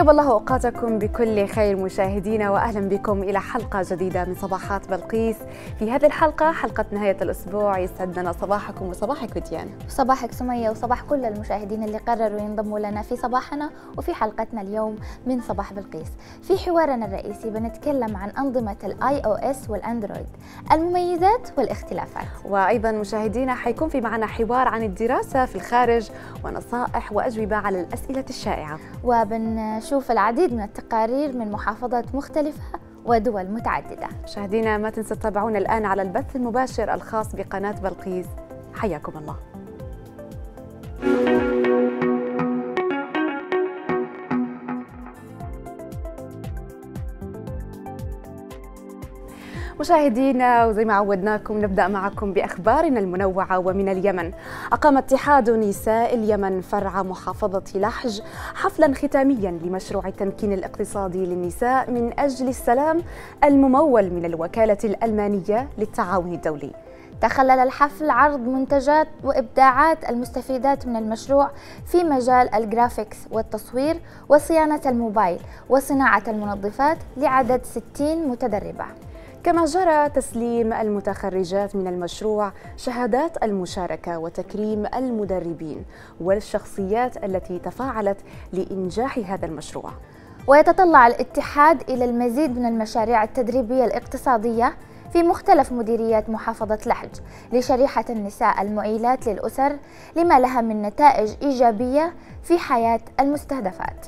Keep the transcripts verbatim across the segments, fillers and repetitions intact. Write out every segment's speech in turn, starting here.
طيب الله أوقاتكم بكل خير مشاهدينا، وأهلا بكم إلى حلقة جديدة من صباحات بلقيس. في هذه الحلقة، حلقة نهاية الأسبوع، يسعد لنا صباحكم وصباحك وديان، وصباحك سمية، وصباح كل المشاهدين اللي قرروا ينضموا لنا في صباحنا وفي حلقتنا اليوم من صباح بلقيس. في حوارنا الرئيسي بنتكلم عن أنظمة الآي أو إس والأندرويد، المميزات والاختلافات، وأيضا مشاهدينا حيكون في معنا حوار عن الدراسة في الخارج ونصائح وأجوبة على الأسئلة الشائعة، وبنشوف العديد من التقارير من محافظات مختلفة ودول متعددة. مشاهدينا ما تنسوا تتابعونا الآن على البث المباشر الخاص بقناة بلقيس، حياكم الله. مشاهدينا وزي ما عودناكم نبدأ معكم بأخبارنا المنوعة. ومن اليمن، أقام اتحاد نساء اليمن فرع محافظة لحج حفلا ختاميا لمشروع التمكين الاقتصادي للنساء من أجل السلام الممول من الوكالة الألمانية للتعاون الدولي. تخلل الحفل عرض منتجات وإبداعات المستفيدات من المشروع في مجال الجرافيكس والتصوير وصيانة الموبايل وصناعة المنظفات لعدد ستين متدربة. كما جرى تسليم المتخرجات من المشروع شهادات المشاركة وتكريم المدربين والشخصيات التي تفاعلت لإنجاح هذا المشروع. ويتطلع الاتحاد إلى المزيد من المشاريع التدريبية الاقتصادية في مختلف مديريات محافظة لحج لشريحة النساء المعيلات للأسر، لما لها من نتائج إيجابية في حياة المستهدفات.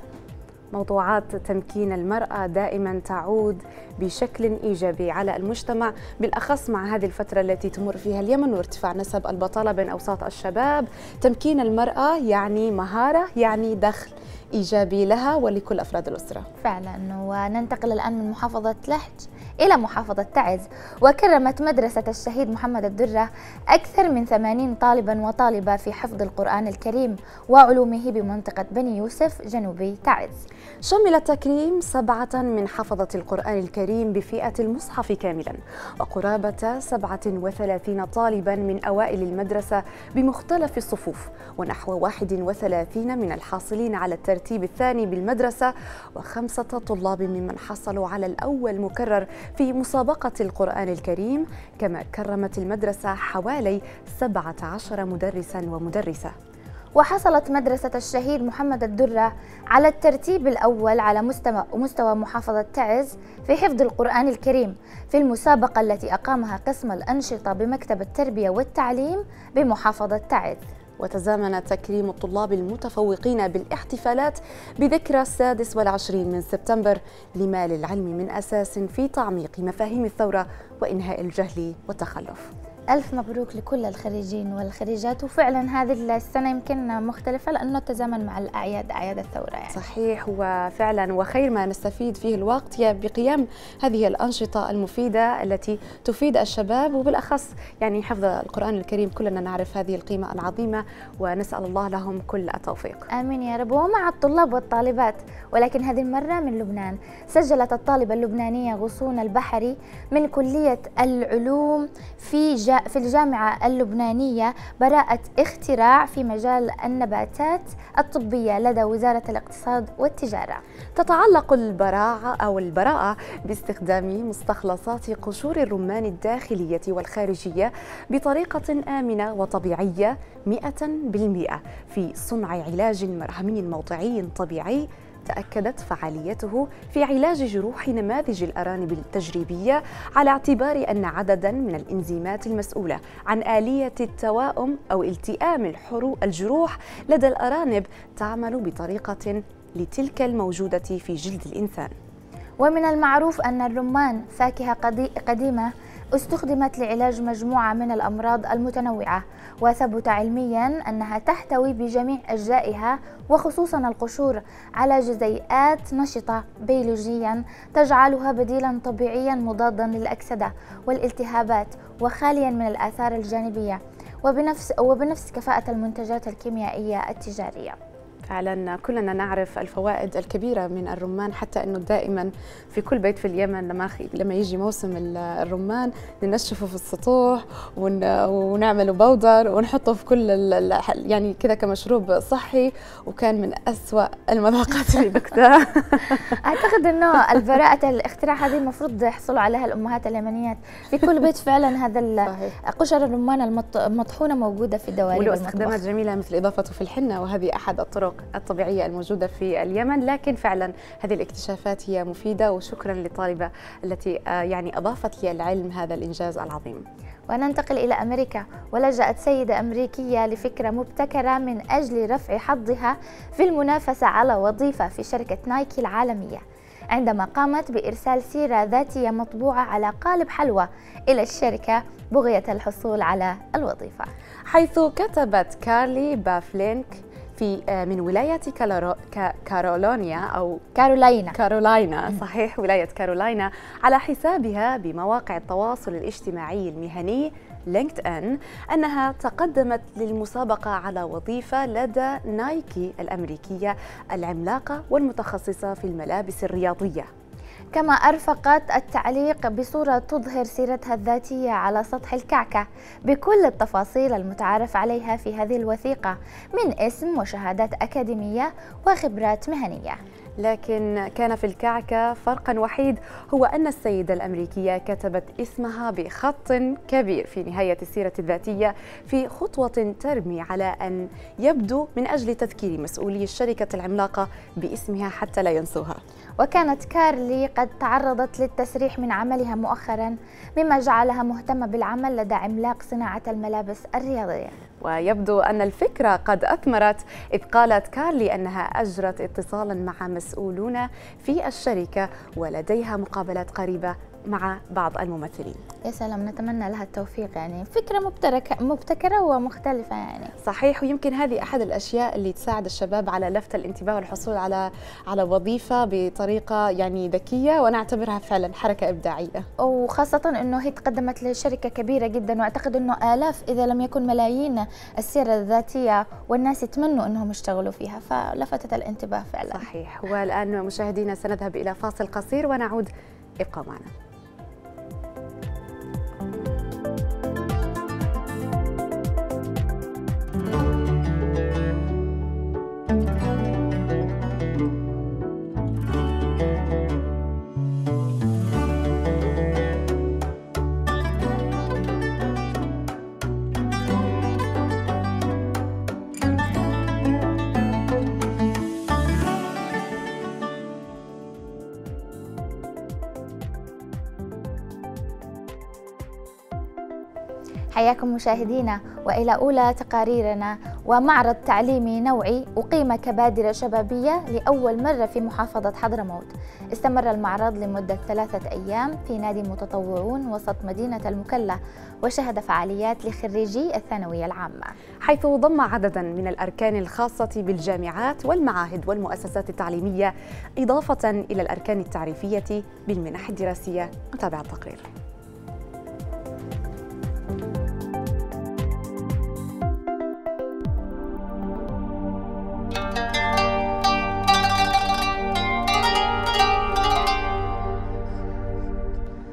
موضوعات تمكين المرأة دائما تعود بشكل إيجابي على المجتمع، بالأخص مع هذه الفترة التي تمر فيها اليمن وارتفاع نسب البطالة بين أوساط الشباب. تمكين المرأة يعني مهارة، يعني دخل إيجابي لها ولكل أفراد الأسرة فعلا. وننتقل الآن من محافظة لحج إلى محافظة تعز، وكرمت مدرسة الشهيد محمد الدرة أكثر من ثمانين طالبا وطالبة في حفظ القرآن الكريم وعلومه بمنطقة بني يوسف جنوبي تعز. شمل التكريم سبعة من حفظة القرآن الكريم بفئة المصحف كاملا، وقرابة سبعة وثلاثين طالبا من أوائل المدرسة بمختلف الصفوف، ونحو واحد وثلاثين من الحاصلين على الترتيب الثاني بالمدرسة، وخمسة طلاب ممن حصلوا على الأول مكرر في مسابقة القرآن الكريم. كما كرمت المدرسة حوالي سبعة عشر مدرسا ومدرسة. وحصلت مدرسة الشهيد محمد الدرة على الترتيب الأول على مستوى محافظة تعز في حفظ القرآن الكريم في المسابقة التي أقامها قسم الأنشطة بمكتب التربية والتعليم بمحافظة تعز. وتزامن تكريم الطلاب المتفوقين بالاحتفالات بذكرى السادس والعشرين من سبتمبر لما للعلم من أساس في تعميق مفاهيم الثورة وإنهاء الجهل والتخلف. ألف مبروك لكل الخريجين والخريجات، وفعلا هذه السنة يمكن مختلفة لأنه تزامن مع الأعياد، أعياد الثورة يعني. صحيح، وفعلا وخير ما نستفيد فيه الوقت بقيام هذه الأنشطة المفيدة التي تفيد الشباب، وبالأخص يعني حفظ القرآن الكريم، كلنا نعرف هذه القيمة العظيمة، ونسأل الله لهم كل التوفيق. آمين يا رب. ومع الطلاب والطالبات، ولكن هذه المرة من لبنان، سجلت الطالبة اللبنانية غصون البحري من كلية العلوم في جامعة في الجامعة اللبنانية براءة اختراع في مجال النباتات الطبية لدى وزارة الاقتصاد والتجارة. تتعلق البراعة أو البراءة باستخدام مستخلصات قشور الرمان الداخلية والخارجية بطريقة آمنة وطبيعية مئة بالمئة في صنع علاج مرهمي موضعي طبيعي، تأكدت فعاليته في علاج جروح نماذج الأرانب التجريبية، على اعتبار أن عددا من الإنزيمات المسؤولة عن آلية التوائم أو التئام الجروح لدى الأرانب تعمل بطريقة لتلك الموجودة في جلد الإنسان. ومن المعروف أن الرمان فاكهة قديمة استخدمت لعلاج مجموعة من الأمراض المتنوعة، وثبت علمياً أنها تحتوي بجميع أجزائها وخصوصاً القشور على جزيئات نشطة بيولوجياً تجعلها بديلاً طبيعياً مضاداً للأكسدة والالتهابات وخالياً من الآثار الجانبية، وبنفس, وبنفس كفاءة المنتجات الكيميائية التجارية. فعلا كلنا نعرف الفوائد الكبيرة من الرمان، حتى أنه دائما في كل بيت في اليمن لما لما يجي موسم الرمان ننشفه في السطوح ونعمله بودر ونحطه في كل يعني كذا كمشروب صحي، وكان من أسوأ المذاقات اللي ذقتها. أعتقد أنه البراءة الاختراع هذه المفروض يحصلوا عليها الأمهات اليمنيات، في كل بيت فعلا هذا قشر الرمان المطحونة موجودة في دواليب المطبخ، وله استخدامات جميلة مثل إضافته في الحنة، وهذه أحد الطرق الطبيعية الموجودة في اليمن. لكن فعلا هذه الاكتشافات هي مفيدة، وشكرا للطالبة التي يعني أضافت للعلم هذا الإنجاز العظيم. وننتقل إلى أمريكا، ولجأت سيدة أمريكية لفكرة مبتكرة من أجل رفع حظها في المنافسة على وظيفة في شركة نايكي العالمية، عندما قامت بإرسال سيرة ذاتية مطبوعة على قالب حلوى إلى الشركة بغية الحصول على الوظيفة، حيث كتبت كارلي بافلينك في من ولاية كارولينا أو كارولينا كارولينا صحيح ولاية كارولينا على حسابها بمواقع التواصل الاجتماعي المهني لينكد إن أنها تقدمت للمسابقة على وظيفة لدى نايكي الأمريكية العملاقة والمتخصصة في الملابس الرياضية. كما أرفقت التعليق بصورة تظهر سيرتها الذاتية على سطح الكعكة بكل التفاصيل المتعارف عليها في هذه الوثيقة من اسم وشهادات أكاديمية وخبرات مهنية. لكن كان في الكعكة فرقاً وحيد، هو أن السيدة الأمريكية كتبت اسمها بخط كبير في نهاية السيرة الذاتية في خطوة ترمي على أن يبدو من أجل تذكير مسؤولي الشركة العملاقة باسمها حتى لا ينسوها. وكانت كارلي قد تعرضت للتسريح من عملها مؤخراً، مما جعلها مهتمة بالعمل لدى عملاق صناعة الملابس الرياضية. ويبدو أن الفكرة قد أثمرت، إذ قالت كارلي أنها أجرت اتصالاً مع مسؤولون في الشركة ولديها مقابلات قريبة مع بعض الممثلين. يا سلام، نتمنى لها التوفيق، يعني فكرة مبتكرة مبتكرة ومختلفة يعني. صحيح، ويمكن هذه أحد الأشياء اللي تساعد الشباب على لفت الانتباه والحصول على على وظيفة بطريقة يعني ذكية، وأنا أعتبرها فعلا حركة إبداعية، وخاصة إنه هي تقدمت لشركة كبيرة جدا، وأعتقد إنه آلاف إذا لم يكن ملايين السيرة الذاتية والناس يتمنوا إنهم يشتغلوا فيها، فلفتت الانتباه فعلا. صحيح، والآن مشاهدينا سنذهب إلى فاصل قصير ونعود، ابقوا معنا. حياكم مشاهدينا، وإلى أولى تقاريرنا، ومعرض تعليمي نوعي أقيم كبادرة شبابية لأول مرة في محافظة حضرموت. استمر المعرض لمدة ثلاثة أيام في نادي متطوعون وسط مدينة المكلا، وشهد فعاليات لخريجي الثانوية العامة، حيث ضم عددا من الأركان الخاصة بالجامعات والمعاهد والمؤسسات التعليمية، إضافة إلى الأركان التعريفية بالمنح الدراسية. نتابع التقرير.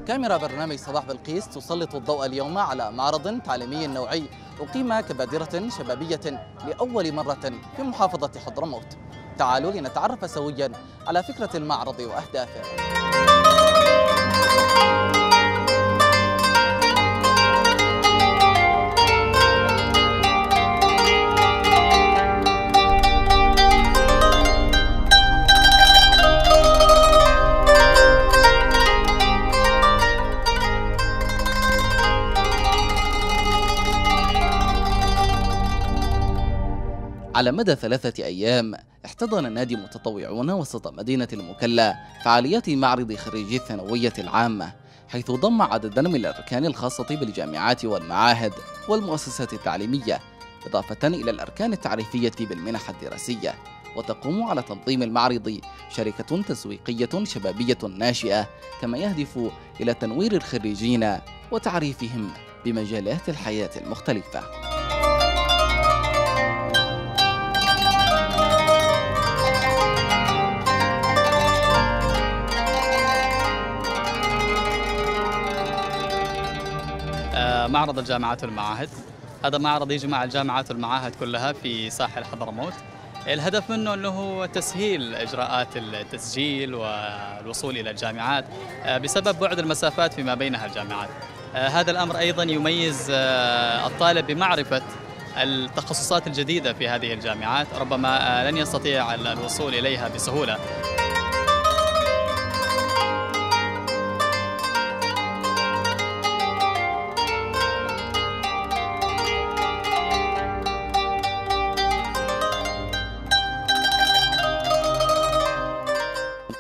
كاميرا برنامج صباح بلقيس تسلط الضوء اليوم على معرض تعليمي نوعي أقيم كبادرة شبابية لأول مرة في محافظة حضرموت. تعالوا لنتعرف سويا على فكرة المعرض وأهدافه. على مدى ثلاثة أيام احتضن نادي متطوعون وسط مدينة المكلا فعاليات معرض خريجي الثانوية العامة، حيث ضم عددا من الأركان الخاصة بالجامعات والمعاهد والمؤسسات التعليمية، إضافة إلى الأركان التعريفية بالمنح الدراسية. وتقوم على تنظيم المعرض شركة تسويقية شبابية ناشئة، كما يهدف إلى تنوير الخريجين وتعريفهم بمجالات الحياة المختلفة. معرض الجامعات والمعاهد. هذا معرض يجمع الجامعات والمعاهد كلها في ساحل حضرموت. الهدف منه انه هو تسهيل اجراءات التسجيل والوصول الى الجامعات بسبب بعد المسافات فيما بينها الجامعات. هذا الامر ايضا يميز الطالب بمعرفه التخصصات الجديده في هذه الجامعات، ربما لن يستطيع الوصول اليها بسهوله.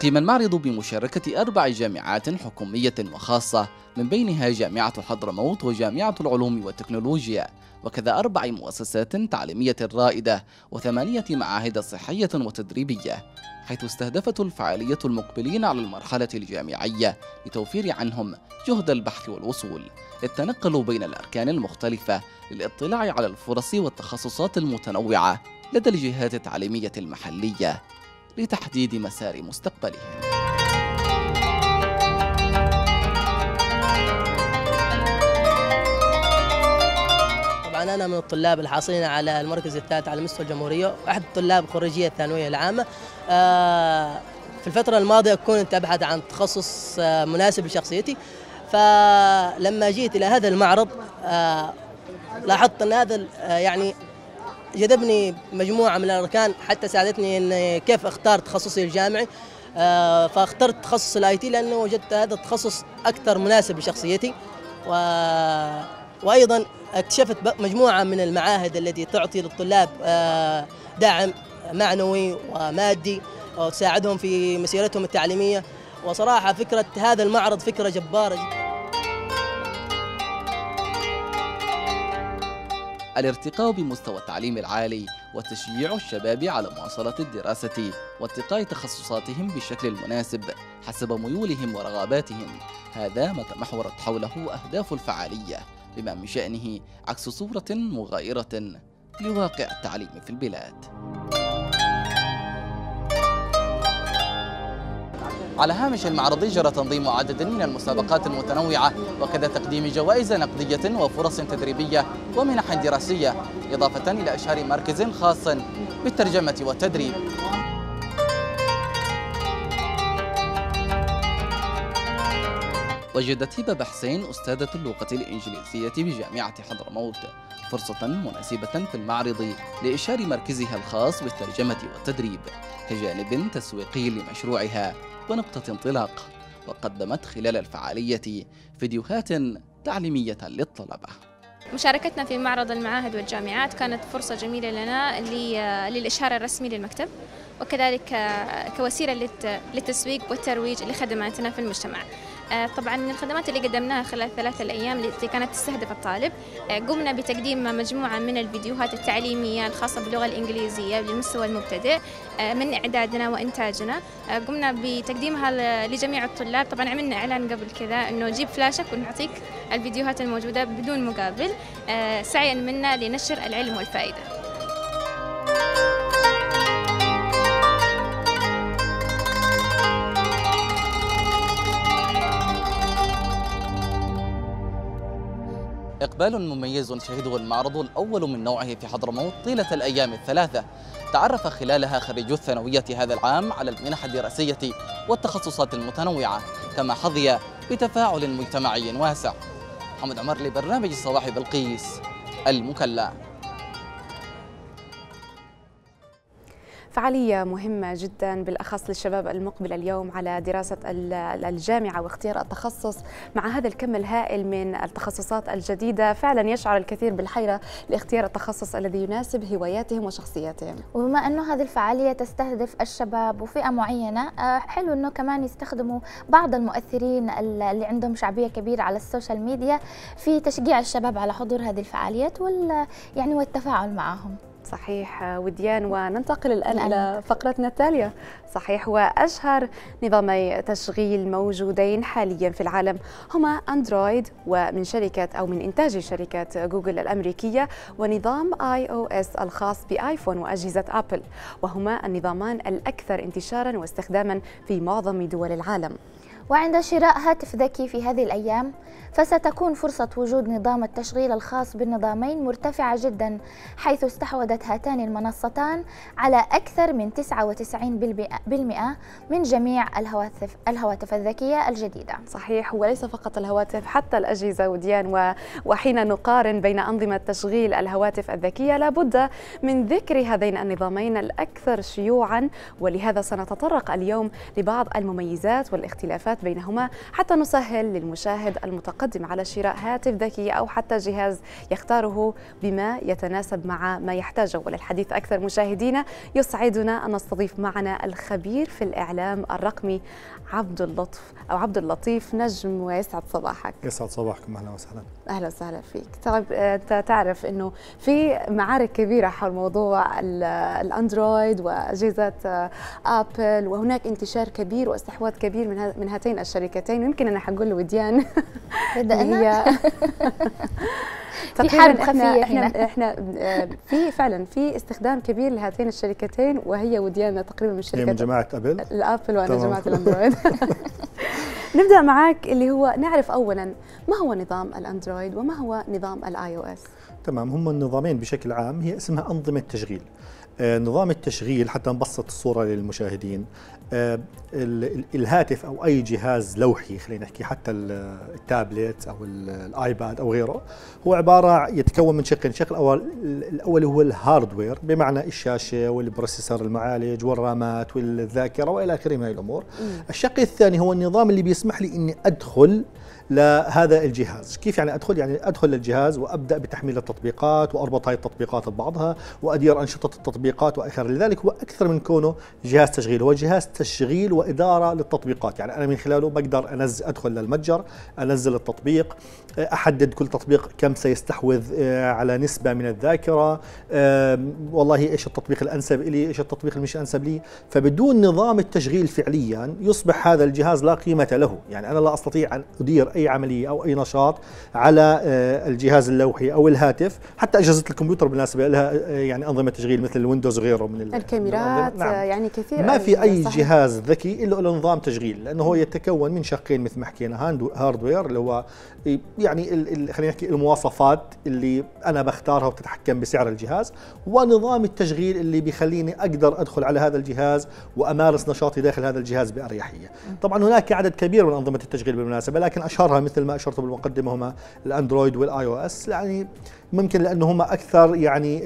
قيم المعرض بمشاركة أربع جامعات حكومية وخاصة من بينها جامعة حضرموت وجامعة العلوم والتكنولوجيا، وكذا أربع مؤسسات تعليمية رائدة وثمانية معاهد صحية وتدريبية، حيث استهدفت الفعالية المقبلين على المرحلة الجامعية لتوفير عنهم جهد البحث والوصول، التنقل بين الأركان المختلفة للاطلاع على الفرص والتخصصات المتنوعة لدى الجهات التعليمية المحلية لتحديد مسار مستقبلهم. طبعا أنا من الطلاب الحاصلين على المركز الثالث على مستوى الجمهورية، وأحد الطلاب خريجية الثانوية العامة. في الفترة الماضية كنت أبحث عن تخصص مناسب لشخصيتي، فلما جيت إلى هذا المعرض لاحظت أن هذا يعني جذبني مجموعة من الأركان حتى ساعدتني أن كيف أختار تخصصي الجامعي. فاخترت تخصص الآي تي لأنه وجدت هذا التخصص أكثر مناسب لشخصيتي، و... وأيضا اكتشفت مجموعة من المعاهد التي تعطي للطلاب دعم معنوي ومادي وتساعدهم في مسيرتهم التعليمية. وصراحة فكرة هذا المعرض فكرة جبارة جدا. الارتقاء بمستوى التعليم العالي وتشجيع الشباب على مواصلة الدراسة واتقاء تخصصاتهم بشكل المناسب حسب ميولهم ورغباتهم، هذا ما تمحورت حوله أهداف الفعالية، بما من شأنه عكس صورة مغايرة لواقع التعليم في البلاد. على هامش المعرض جرى تنظيم عدد من المسابقات المتنوعة، وكذا تقديم جوائز نقدية وفرص تدريبية ومنح دراسية، إضافة إلى إشهار مركز خاص بالترجمة والتدريب. وجدت هبة حسين أستاذة اللغة الإنجليزية بجامعة حضرموت فرصة مناسبة في المعرض لإشهار مركزها الخاص بالترجمة والتدريب كجانب تسويقي لمشروعها ونقطة انطلاق، وقدمت خلال الفعالية فيديوهات تعليمية للطلبة. مشاركتنا في معرض المعاهد والجامعات كانت فرصة جميلة لنا للإشهار الرسمي للمكتب، وكذلك كوسيلة للتسويق والترويج لخدماتنا في المجتمع. طبعا من الخدمات اللي قدمناها خلال ثلاثة الأيام التي كانت تستهدف الطالب، قمنا بتقديم مجموعة من الفيديوهات التعليمية الخاصة باللغة الإنجليزية للمستوى المبتدئ من إعدادنا وإنتاجنا، قمنا بتقديمها لجميع الطلاب. طبعا عملنا إعلان قبل كذا أنه جيب فلاشك ونعطيك الفيديوهات الموجودة بدون مقابل، سعيا منا لنشر العلم والفائدة. إقبال مميز شهده المعرض الأول من نوعه في حضرموت طيلة الأيام الثلاثة، تعرف خلالها خريجو الثانوية هذا العام على المنح الدراسية والتخصصات المتنوعة، كما حظي بتفاعل مجتمعي واسع. محمد عمر لبرنامج الصباح بلقيس، المكلا. فعالية مهمة جدا بالأخص للشباب المقبل اليوم على دراسة الجامعة واختيار التخصص، مع هذا الكم الهائل من التخصصات الجديدة فعلا يشعر الكثير بالحيرة لاختيار التخصص الذي يناسب هواياتهم وشخصياتهم. وبما أنه هذه الفعالية تستهدف الشباب وفئة معينة، حلو أنه كمان يستخدموا بعض المؤثرين اللي عندهم شعبية كبيرة على السوشيال ميديا في تشجيع الشباب على حضور هذه الفعاليات وال يعني والتفاعل معهم. صحيح وديان، وننتقل الآن إلى فقرتنا التالية. صحيح، وأشهر نظامي تشغيل موجودين حاليا في العالم هما أندرويد ومن شركة أو من إنتاج شركة جوجل الأمريكية، ونظام آي أو إس الخاص بآيفون وأجهزة أبل، وهما النظامان الأكثر انتشارا واستخداما في معظم دول العالم. وعند شراء هاتف ذكي في هذه الأيام فستكون فرصة وجود نظام التشغيل الخاص بالنظامين مرتفعة جدا، حيث استحوذت هاتان المنصتان على أكثر من تسعة وتسعين بالمئة من جميع الهواتف الهواتف الذكية الجديدة. صحيح، وليس فقط الهواتف حتى الأجهزة وديان. وحين نقارن بين أنظمة تشغيل الهواتف الذكية لابد من ذكر هذين النظامين الأكثر شيوعا، ولهذا سنتطرق اليوم لبعض المميزات والاختلافات بينهما حتى نسهل للمشاهد المتقدم على شراء هاتف ذكي أو حتى جهاز يختاره بما يتناسب مع ما يحتاجه. وللحديث أكثر مشاهدينا يسعدنا أن نستضيف معنا الخبير في الإعلام الرقمي عبد اللطيف أو عبد اللطيف نجم، ويسعد صباحك. يسعد صباحكم، أهلا وسهلا. أهلا وسهلا فيك. طيب أنت تعرف أنه في معارك كبيرة حول موضوع الأندرويد وأجهزة آبل، وهناك انتشار كبير واستحواذ كبير من من هاتين الشركتين، ويمكن أنا حقول وديان هي في حرب خفية. احنا احنا, احنا في فعلا في استخدام كبير لهاتين الشركتين، وهي وديان تقريبا من شركة هي من جماعة أبل الآبل وأنا طبعا. جماعة الأندرويد. نبدأ معك اللي هو نعرف أولا ما هو نظام الأندرويد وما هو نظام الآي أو إس. تمام، هم النظامين بشكل عام هي اسمها أنظمة تشغيل. نظام التشغيل حتى نبسط الصورة للمشاهدين، الهاتف أو أي جهاز لوحي خلينا نحكي، حتى التابلت أو الآيباد أو غيره، هو عبارة يتكون من شقين. الشق الأول الأول هو الهاردوير، بمعنى الشاشة والبروسيسور المعالج والرامات والذاكرة وإلى آخره من الأمور. الشق الثاني هو النظام اللي بيسمح لي إني أدخل لهذا الجهاز. كيف يعني أدخل؟ يعني أدخل للجهاز وأبدأ بتحميل التطبيقات وأربط هاي التطبيقات ببعضها وأدير أنشطة التطبيقات وأخر لذلك. وأكثر من كونه جهاز تشغيل، هو جهاز تشغيل وإدارة للتطبيقات، يعني أنا من خلاله بقدر أنزل، أدخل للمتجر، أنزل التطبيق، أحدد كل تطبيق كم سيستحوذ على نسبة من الذاكرة، والله إيش التطبيق الأنسب لي، إيش التطبيق المش أنسب لي. فبدون نظام التشغيل فعليا يصبح هذا الجهاز لا قيمة له، يعني أنا لا أستطيع أن أدير أي عملية أو أي نشاط على الجهاز اللوحي أو الهاتف. حتى أجهزة الكمبيوتر بالنسبة لها يعني أنظمة تشغيل مثل الويندوز وغيره من الكاميرات، نعم. يعني كثير، ما في أي صحيح. جهاز ذكي إلا له نظام تشغيل، لأنه هو يتكون من شقين مثل ما حكينا، هاردوير اللي هو يعني خلينا نحكي المواصفات اللي أنا بختارها وتتحكم بسعر الجهاز، ونظام التشغيل اللي بيخليني أقدر أدخل على هذا الجهاز وأمارس نشاطي داخل هذا الجهاز بأريحية. طبعا هناك عدد كبير من أنظمة التشغيل بالمناسبة، لكن أشهرها مثل ما أشرت بالمقدمة هما الأندرويد والآي أو إس، يعني ممكن لأنه هما أكثر يعني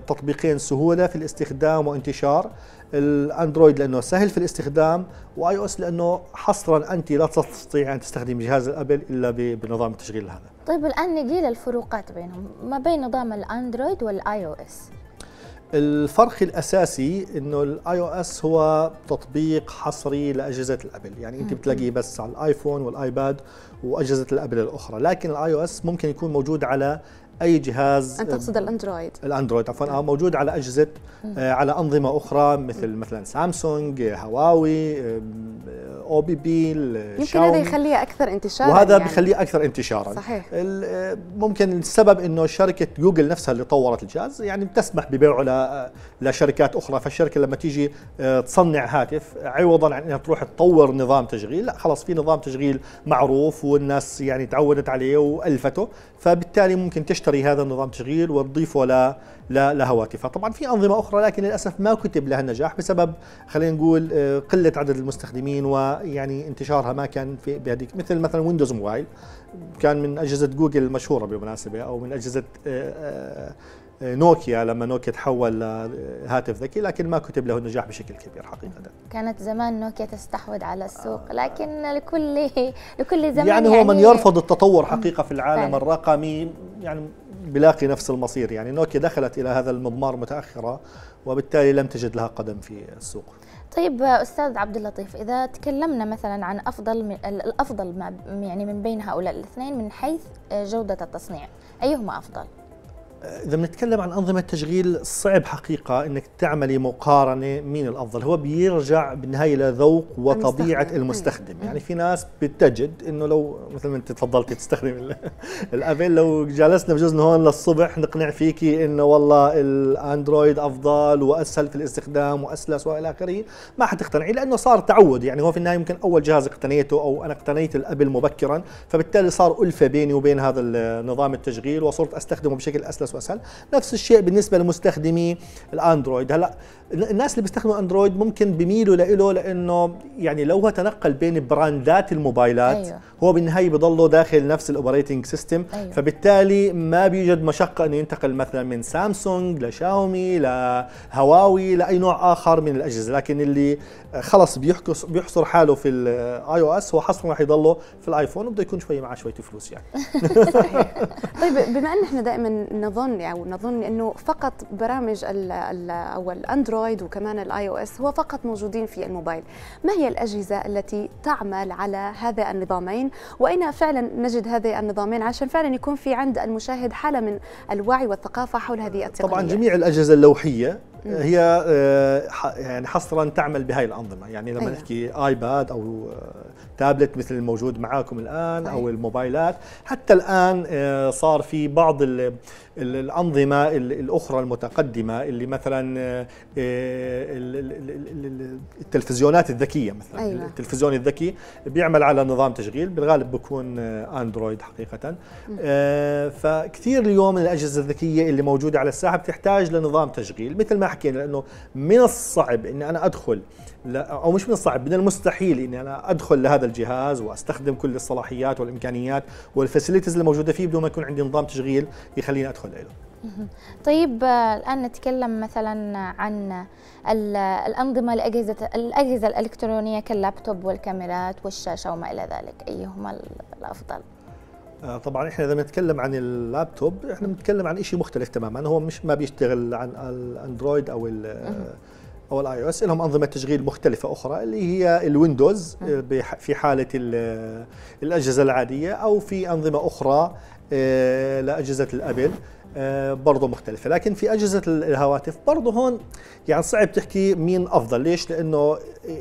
تطبيقين سهولة في الاستخدام وانتشار. الأندرويد لأنه سهل في الاستخدام، وآي أو إس لأنه حصرا أنت لا تستطيع أن تستخدم جهاز الأبل إلا بنظام التشغيل هذا. طيب الآن نجي للفروقات بينهم، ما بين نظام الأندرويد والآي أو إس. الفرق الأساسي إنه الآي أو إس هو تطبيق حصري لأجهزة الأبل، يعني أنت بتلاقيه بس على الآيفون والآيباد وأجهزة الأبل الأخرى، لكن الآي أو إس ممكن يكون موجود على أي جهاز. أنت تقصد الأندرويد؟ الأندرويد عفوا، موجود على أجهزة آه على أنظمة أخرى مثل مثلا سامسونج، هواوي، آه أو بي بي، يمكن هذا يخليها أكثر انتشارا، وهذا يعني بيخليه أكثر انتشارا. صحيح. ممكن السبب إنه شركة جوجل نفسها اللي طورت الجهاز يعني بتسمح ببيعه لشركات أخرى، فالشركة لما تيجي تصنع هاتف عوضا عن إنها تروح تطور نظام تشغيل، لا خلاص في نظام تشغيل معروف والناس يعني تعودت عليه وألفته، فبالتالي ممكن تشتري تشتري هذا النظام تشغيل وتضيفه لهواتفها. طبعا في أنظمة أخرى لكن للأسف ما كتب لها النجاح بسبب خلينا نقول قلة عدد المستخدمين، ويعني انتشارها ما كان في بهذيك، مثل مثلا ويندوز موبايل كان من أجهزة جوجل المشهورة بالمناسبة، أو من أجهزة نوكيا لما نوكيا تحول لهاتف ذكي، لكن ما كتب له النجاح بشكل كبير حقيقة. كانت زمان نوكيا تستحوذ على السوق، لكن لكل لكل زمان يعني هو من يرفض التطور حقيقة في العالم الرقمي يعني بلاقي نفس المصير، يعني نوكيا دخلت إلى هذا المضمار متأخرة وبالتالي لم تجد لها قدم في السوق. طيب أستاذ عبد اللطيف، إذا تكلمنا مثلا عن أفضل من الأفضل يعني من بين هؤلاء الاثنين من حيث جودة التصنيع، أيهما أفضل؟ إذا بنتكلم عن أنظمة تشغيل، صعب حقيقة أنك تعملي مقارنة مين الأفضل، هو بيرجع بالنهاية لذوق وطبيعة المستخدم. يعني في ناس بتجد أنه لو مثل ما أنت تفضلتي تستخدم الأبل، لو جلسنا بجوز من هون للصبح نقنع فيكي أنه والله الأندرويد أفضل وأسهل في الاستخدام وأسلس وإلى آخره، ما حتقتنعي لأنه صار تعود. يعني هو في النهاية يمكن أول جهاز اقتنيته أو أنا اقتنيت الأبل مبكرا، فبالتالي صار ألفة بيني وبين هذا النظام التشغيل وصرت أستخدمه بشكل أسلس وأسهل. نفس الشيء بالنسبة لمستخدمي الأندرويد. هلا الناس اللي بيستخدموا أندرويد ممكن بميلوا له، لأنه يعني لو هو تنقل بين براندات الموبايلات، أيوه. هو بالنهاية بضله داخل نفس الأوبريتنج سيستم، أيوه. فبالتالي ما بيوجد مشقة إنه ينتقل مثلا من سامسونج لشاومي لهواوي لأي نوع آخر من الأجهزة. لكن اللي خلص بيحكس بيحصر حاله في الآي أو إس، هو حصره راح يضله في الآيفون، وبده يكون شوي معاه شوية فلوس يعني. طيب بما أن احنا دائما نظن أو نظن إنه فقط برامج ال ال أو الأندرويد وكمان الآي أو إس هو فقط موجودين في الموبايل، ما هي الأجهزة التي تعمل على هذا النظامين؟ وأين فعلا نجد هذه النظامين عشان فعلا يكون في عند المشاهد حالة من الوعي والثقافة حول هذه التقنية؟ طبعا جميع الأجهزة اللوحية هي يعني حصرا تعمل بهاي الأنظمة. يعني لما أيوة. نحكي آيباد أو تابلت مثل الموجود معاكم الآن، أو الموبايلات، حتى الآن صار في بعض الأنظمة الأخرى المتقدمة اللي مثلا التلفزيونات الذكية مثلا، أيوة. التلفزيون الذكي بيعمل على نظام تشغيل بالغالب بكون أندرويد حقيقة. فكثير اليوم الأجهزة الذكية اللي موجودة على الساحة بتحتاج لنظام تشغيل مثل ما حكينا، لأنه من الصعب إني أنا أدخل، أو مش من الصعب، من المستحيل إني أنا أدخل لهذا الجهاز وأستخدم كل الصلاحيات والإمكانيات والفاسيلتيز الموجودة فيه بدون ما يكون عندي نظام تشغيل يخليني أدخل له. طيب الآن نتكلم مثلا عن الأنظمة الأجهزة الأجهزة الإلكترونية كاللابتوب والكاميرات والشاشة وما إلى ذلك، أيهما الأفضل؟ طبعا احنا اذا بنتكلم عن اللابتوب احنا بنتكلم عن شيء مختلف تماما، هو مش ما بيشتغل عن الاندرويد او او الاي او اس، لهم انظمه تشغيل مختلفه اخرى اللي هي الويندوز في حاله الاجهزه العاديه، او في انظمه اخرى لاجهزه الابل برضه مختلفه. لكن في اجهزه الهواتف برضه هون يعني صعب تحكي مين افضل. ليش؟ لانه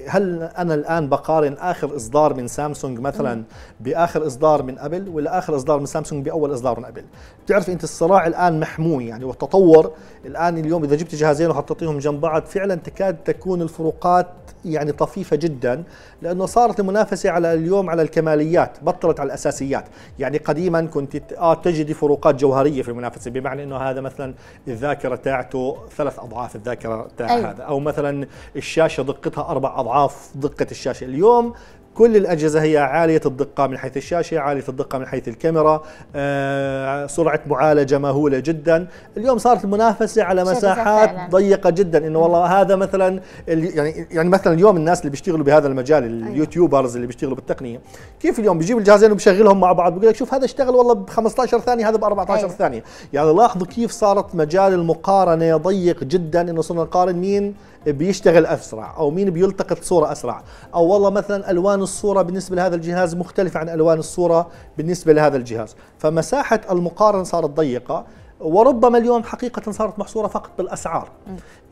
هل انا الان بقارن اخر اصدار من سامسونج مثلا باخر اصدار من ابل، ولا اخر اصدار من سامسونج باول اصدار من ابل؟ بتعرفي انت الصراع الان محموم يعني، والتطور الان اليوم اذا جبت جهازين وحطيتيهم جنب بعض فعلا تكاد تكون الفروقات يعني طفيفه جدا، لانه صارت المنافسه على اليوم على الكماليات، بطلت على الاساسيات. يعني قديما كنت اه تجدي فروقات جوهريه في المنافسه، بمعنى انه هذا مثلا الذاكره تاعته ثلاث اضعاف الذاكره تاع أيوة. هذا، او مثلا الشاشه دقتها اربع اضعاف دقه الشاشه. اليوم كل الأجهزة هي عالية الدقة من حيث الشاشة، عالية الدقة من حيث الكاميرا، آه، سرعة معالجة مهولة جدا. اليوم صارت المنافسة على مساحات ضيقة جدا، إنه والله هذا مثلا يعني يعني مثلا اليوم الناس اللي بيشتغلوا بهذا المجال، اليوتيوبرز اللي بيشتغلوا بالتقنية، كيف اليوم بيجيب الجهازين وبيشغلهم مع بعض، بيقول لك شوف هذا اشتغل والله ب خمسة عشر ثانية، هذا ب أربعة عشر ثانية. يعني لاحظوا كيف صارت مجال المقارنة ضيق جدا، إنه صرنا نقارن مين بيشتغل أسرع، أو مين بيلتقط صورة أسرع، أو والله مثلا ألوان الصورة بالنسبة لهذا الجهاز مختلفة عن ألوان الصورة بالنسبة لهذا الجهاز. فمساحة المقارنة صارت ضيقة، وربما اليوم حقيقة صارت محصورة فقط بالأسعار،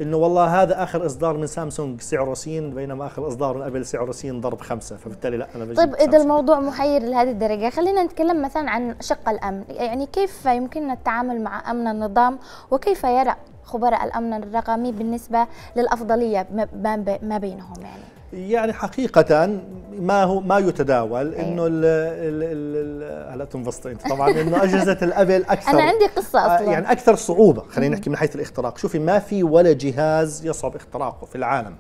إنه والله هذا آخر إصدار من سامسونج سعره سين، بينما آخر إصدار من أبل سعره سين ضرب خمسة، فبالتالي لا أنا بجيب. طيب إذا الموضوع محير لهذه الدرجة، خلينا نتكلم مثلا عن شق الأمن. يعني كيف يمكننا التعامل مع أمن النظام، وكيف يرى خبراء الأمن الرقمي بالنسبة للأفضلية ما بينهم؟ يعني يعني حقيقة ما هو ما يتداول، انه هلا تنبسطي انت طبعا، انه اجهزة الابل اكثر انا عندي قصة اصلا يعني اكثر صعوبة، خلينا نحكي من حيث الاختراق. شوفي ما في ولا جهاز يصعب اختراقه في العالم،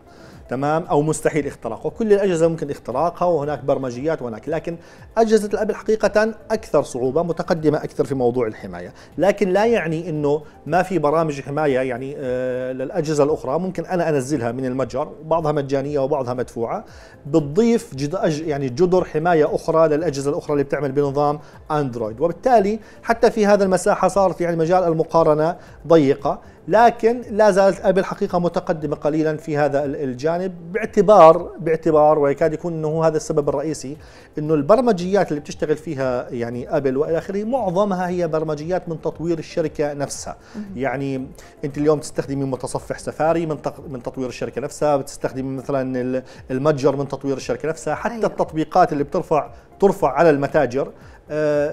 تمام، او مستحيل اختراقه، كل الاجهزه ممكن اختراقها، وهناك برمجيات وهناك، لكن اجهزه الابل حقيقه اكثر صعوبه، متقدمه اكثر في موضوع الحمايه. لكن لا يعني انه ما في برامج حمايه يعني آه للاجهزه الاخرى، ممكن انا انزلها من المتجر، بعضها مجانيه وبعضها مدفوعه، بتضيف يعني جدر حمايه اخرى للاجهزه الاخرى اللي بتعمل بنظام اندرويد. وبالتالي حتى في هذا المساحه صارت يعني مجال المقارنه ضيقه. لكن لا زالت أبل حقيقة متقدمة قليلا في هذا الجانب، باعتبار باعتبار ويكاد يكون انه هذا السبب الرئيسي، انه البرمجيات اللي بتشتغل فيها يعني أبل والى اخره معظمها هي برمجيات من تطوير الشركة نفسها. يعني انت اليوم تستخدمي متصفح سفاري من من تطوير الشركة نفسها، بتستخدمي مثلا المتجر من تطوير الشركة نفسها، حتى أيوة. التطبيقات اللي بترفع ترفع على المتاجر،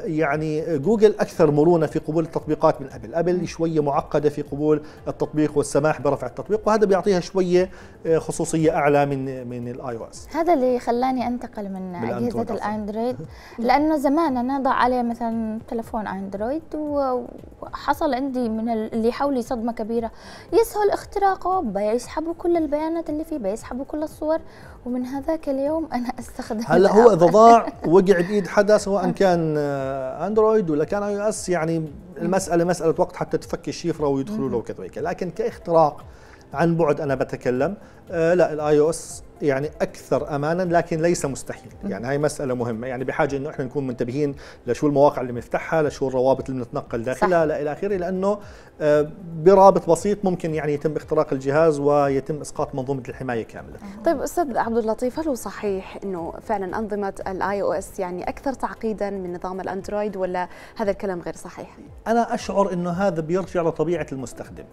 يعني جوجل أكثر مرونة في قبول التطبيقات من أبل. أبل شوية معقدة في قبول التطبيق والسماح برفع التطبيق، وهذا بيعطيها شوية خصوصية أعلى من من الآي أو إس. هذا اللي خلاني أنتقل من أجهزة الأندرويد، لأنه زمان أنا ضاع علي مثلا تلفون أندرويد وحصل عندي من اللي حولي صدمة كبيرة، يسهل اختراقه، بيسحبوا كل البيانات اللي فيه، بيسحبوا كل الصور، ومن هذاك اليوم أنا أستخدم. هلا هو إذا ضاع وقع بإيد حدا سواء كان اندرويد ولا كان اي او اس، يعني المساله مساله وقت حتى تفك الشفره ويدخلوا له وكذلك. لكن كاختراق عن بعد انا بتكلم، آه لا الاي او اس يعني اكثر امانا، لكن ليس مستحيل. يعني هاي مساله مهمه، يعني بحاجه انه احنا نكون منتبهين لشو المواقع اللي بنفتحها، لشو الروابط اللي بنتنقل داخلها لا الى اخره، لانه آه برابط بسيط ممكن يعني يتم اختراق الجهاز ويتم اسقاط منظومه الحمايه كامله. طيب استاذ عبد اللطيف، هل هو صحيح انه فعلا انظمه الاي او اس يعني اكثر تعقيدا من نظام الاندرويد، ولا هذا الكلام غير صحيح؟ انا اشعر انه هذا بيرجع لطبيعه المستخدم،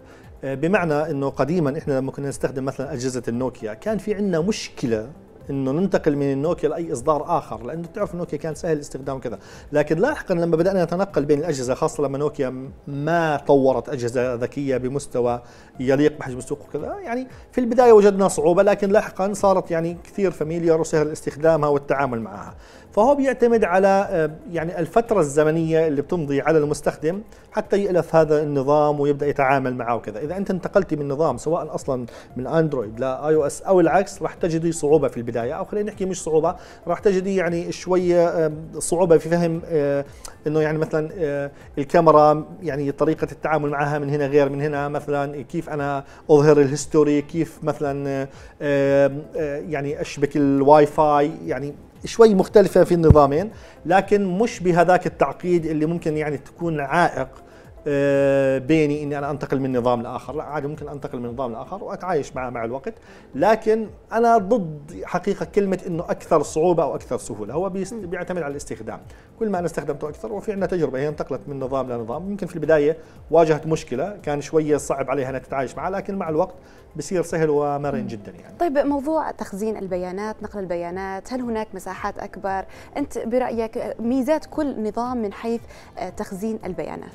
آه بمعنى انه قديما احنا لما كنا نستخدم مثلا اجهزه النوكيا كان في عندنا مشكلة انه ننتقل من النوكيا لاي اصدار اخر، لانه تعرف النوكيا كان سهل الاستخدام كذا. لكن لاحقا لما بدانا نتنقل بين الاجهزه، خاصه لما نوكيا ما طورت اجهزه ذكيه بمستوى يليق بحجم السوق وكذا، يعني في البدايه وجدنا صعوبه، لكن لاحقا صارت يعني كثير فاميليار وسهل استخدامها والتعامل معها. فهو بيعتمد على يعني الفتره الزمنيه اللي بتمضي على المستخدم حتى يألف هذا النظام ويبدا يتعامل معه وكذا. اذا انت انتقلتي من نظام سواء اصلا من اندرويد لاي او اس او العكس، راح تجدي صعوبه في البدايه، او خلينا نحكي مش صعوبه، راح تجدي يعني شويه صعوبه في فهم انه يعني مثلا الكاميرا، يعني طريقه التعامل معها من هنا غير من هنا، مثلا كيف انا اظهر الهيستوري، كيف مثلا يعني اشبك الواي فاي، يعني شوي مختلفه في النظامين، لكن مش بهذاك التعقيد اللي ممكن يعني تكون عائق بيني اني انا انتقل من نظام لاخر. لا عادي ممكن انتقل من نظام لاخر واتعايش معه مع الوقت، لكن انا ضد حقيقه كلمه انه اكثر صعوبه او اكثر سهوله. هو بيعتمد على الاستخدام، كل ما انا استخدمته اكثر. وفي عندنا تجربه هي انتقلت من نظام لنظام، ممكن في البدايه واجهت مشكله كان شويه صعب عليها انها تتعايش معها، لكن مع الوقت بصير سهل ومرن جدا. يعني طيب موضوع تخزين البيانات، نقل البيانات، هل هناك مساحات اكبر؟ انت برايك ميزات كل نظام من حيث تخزين البيانات؟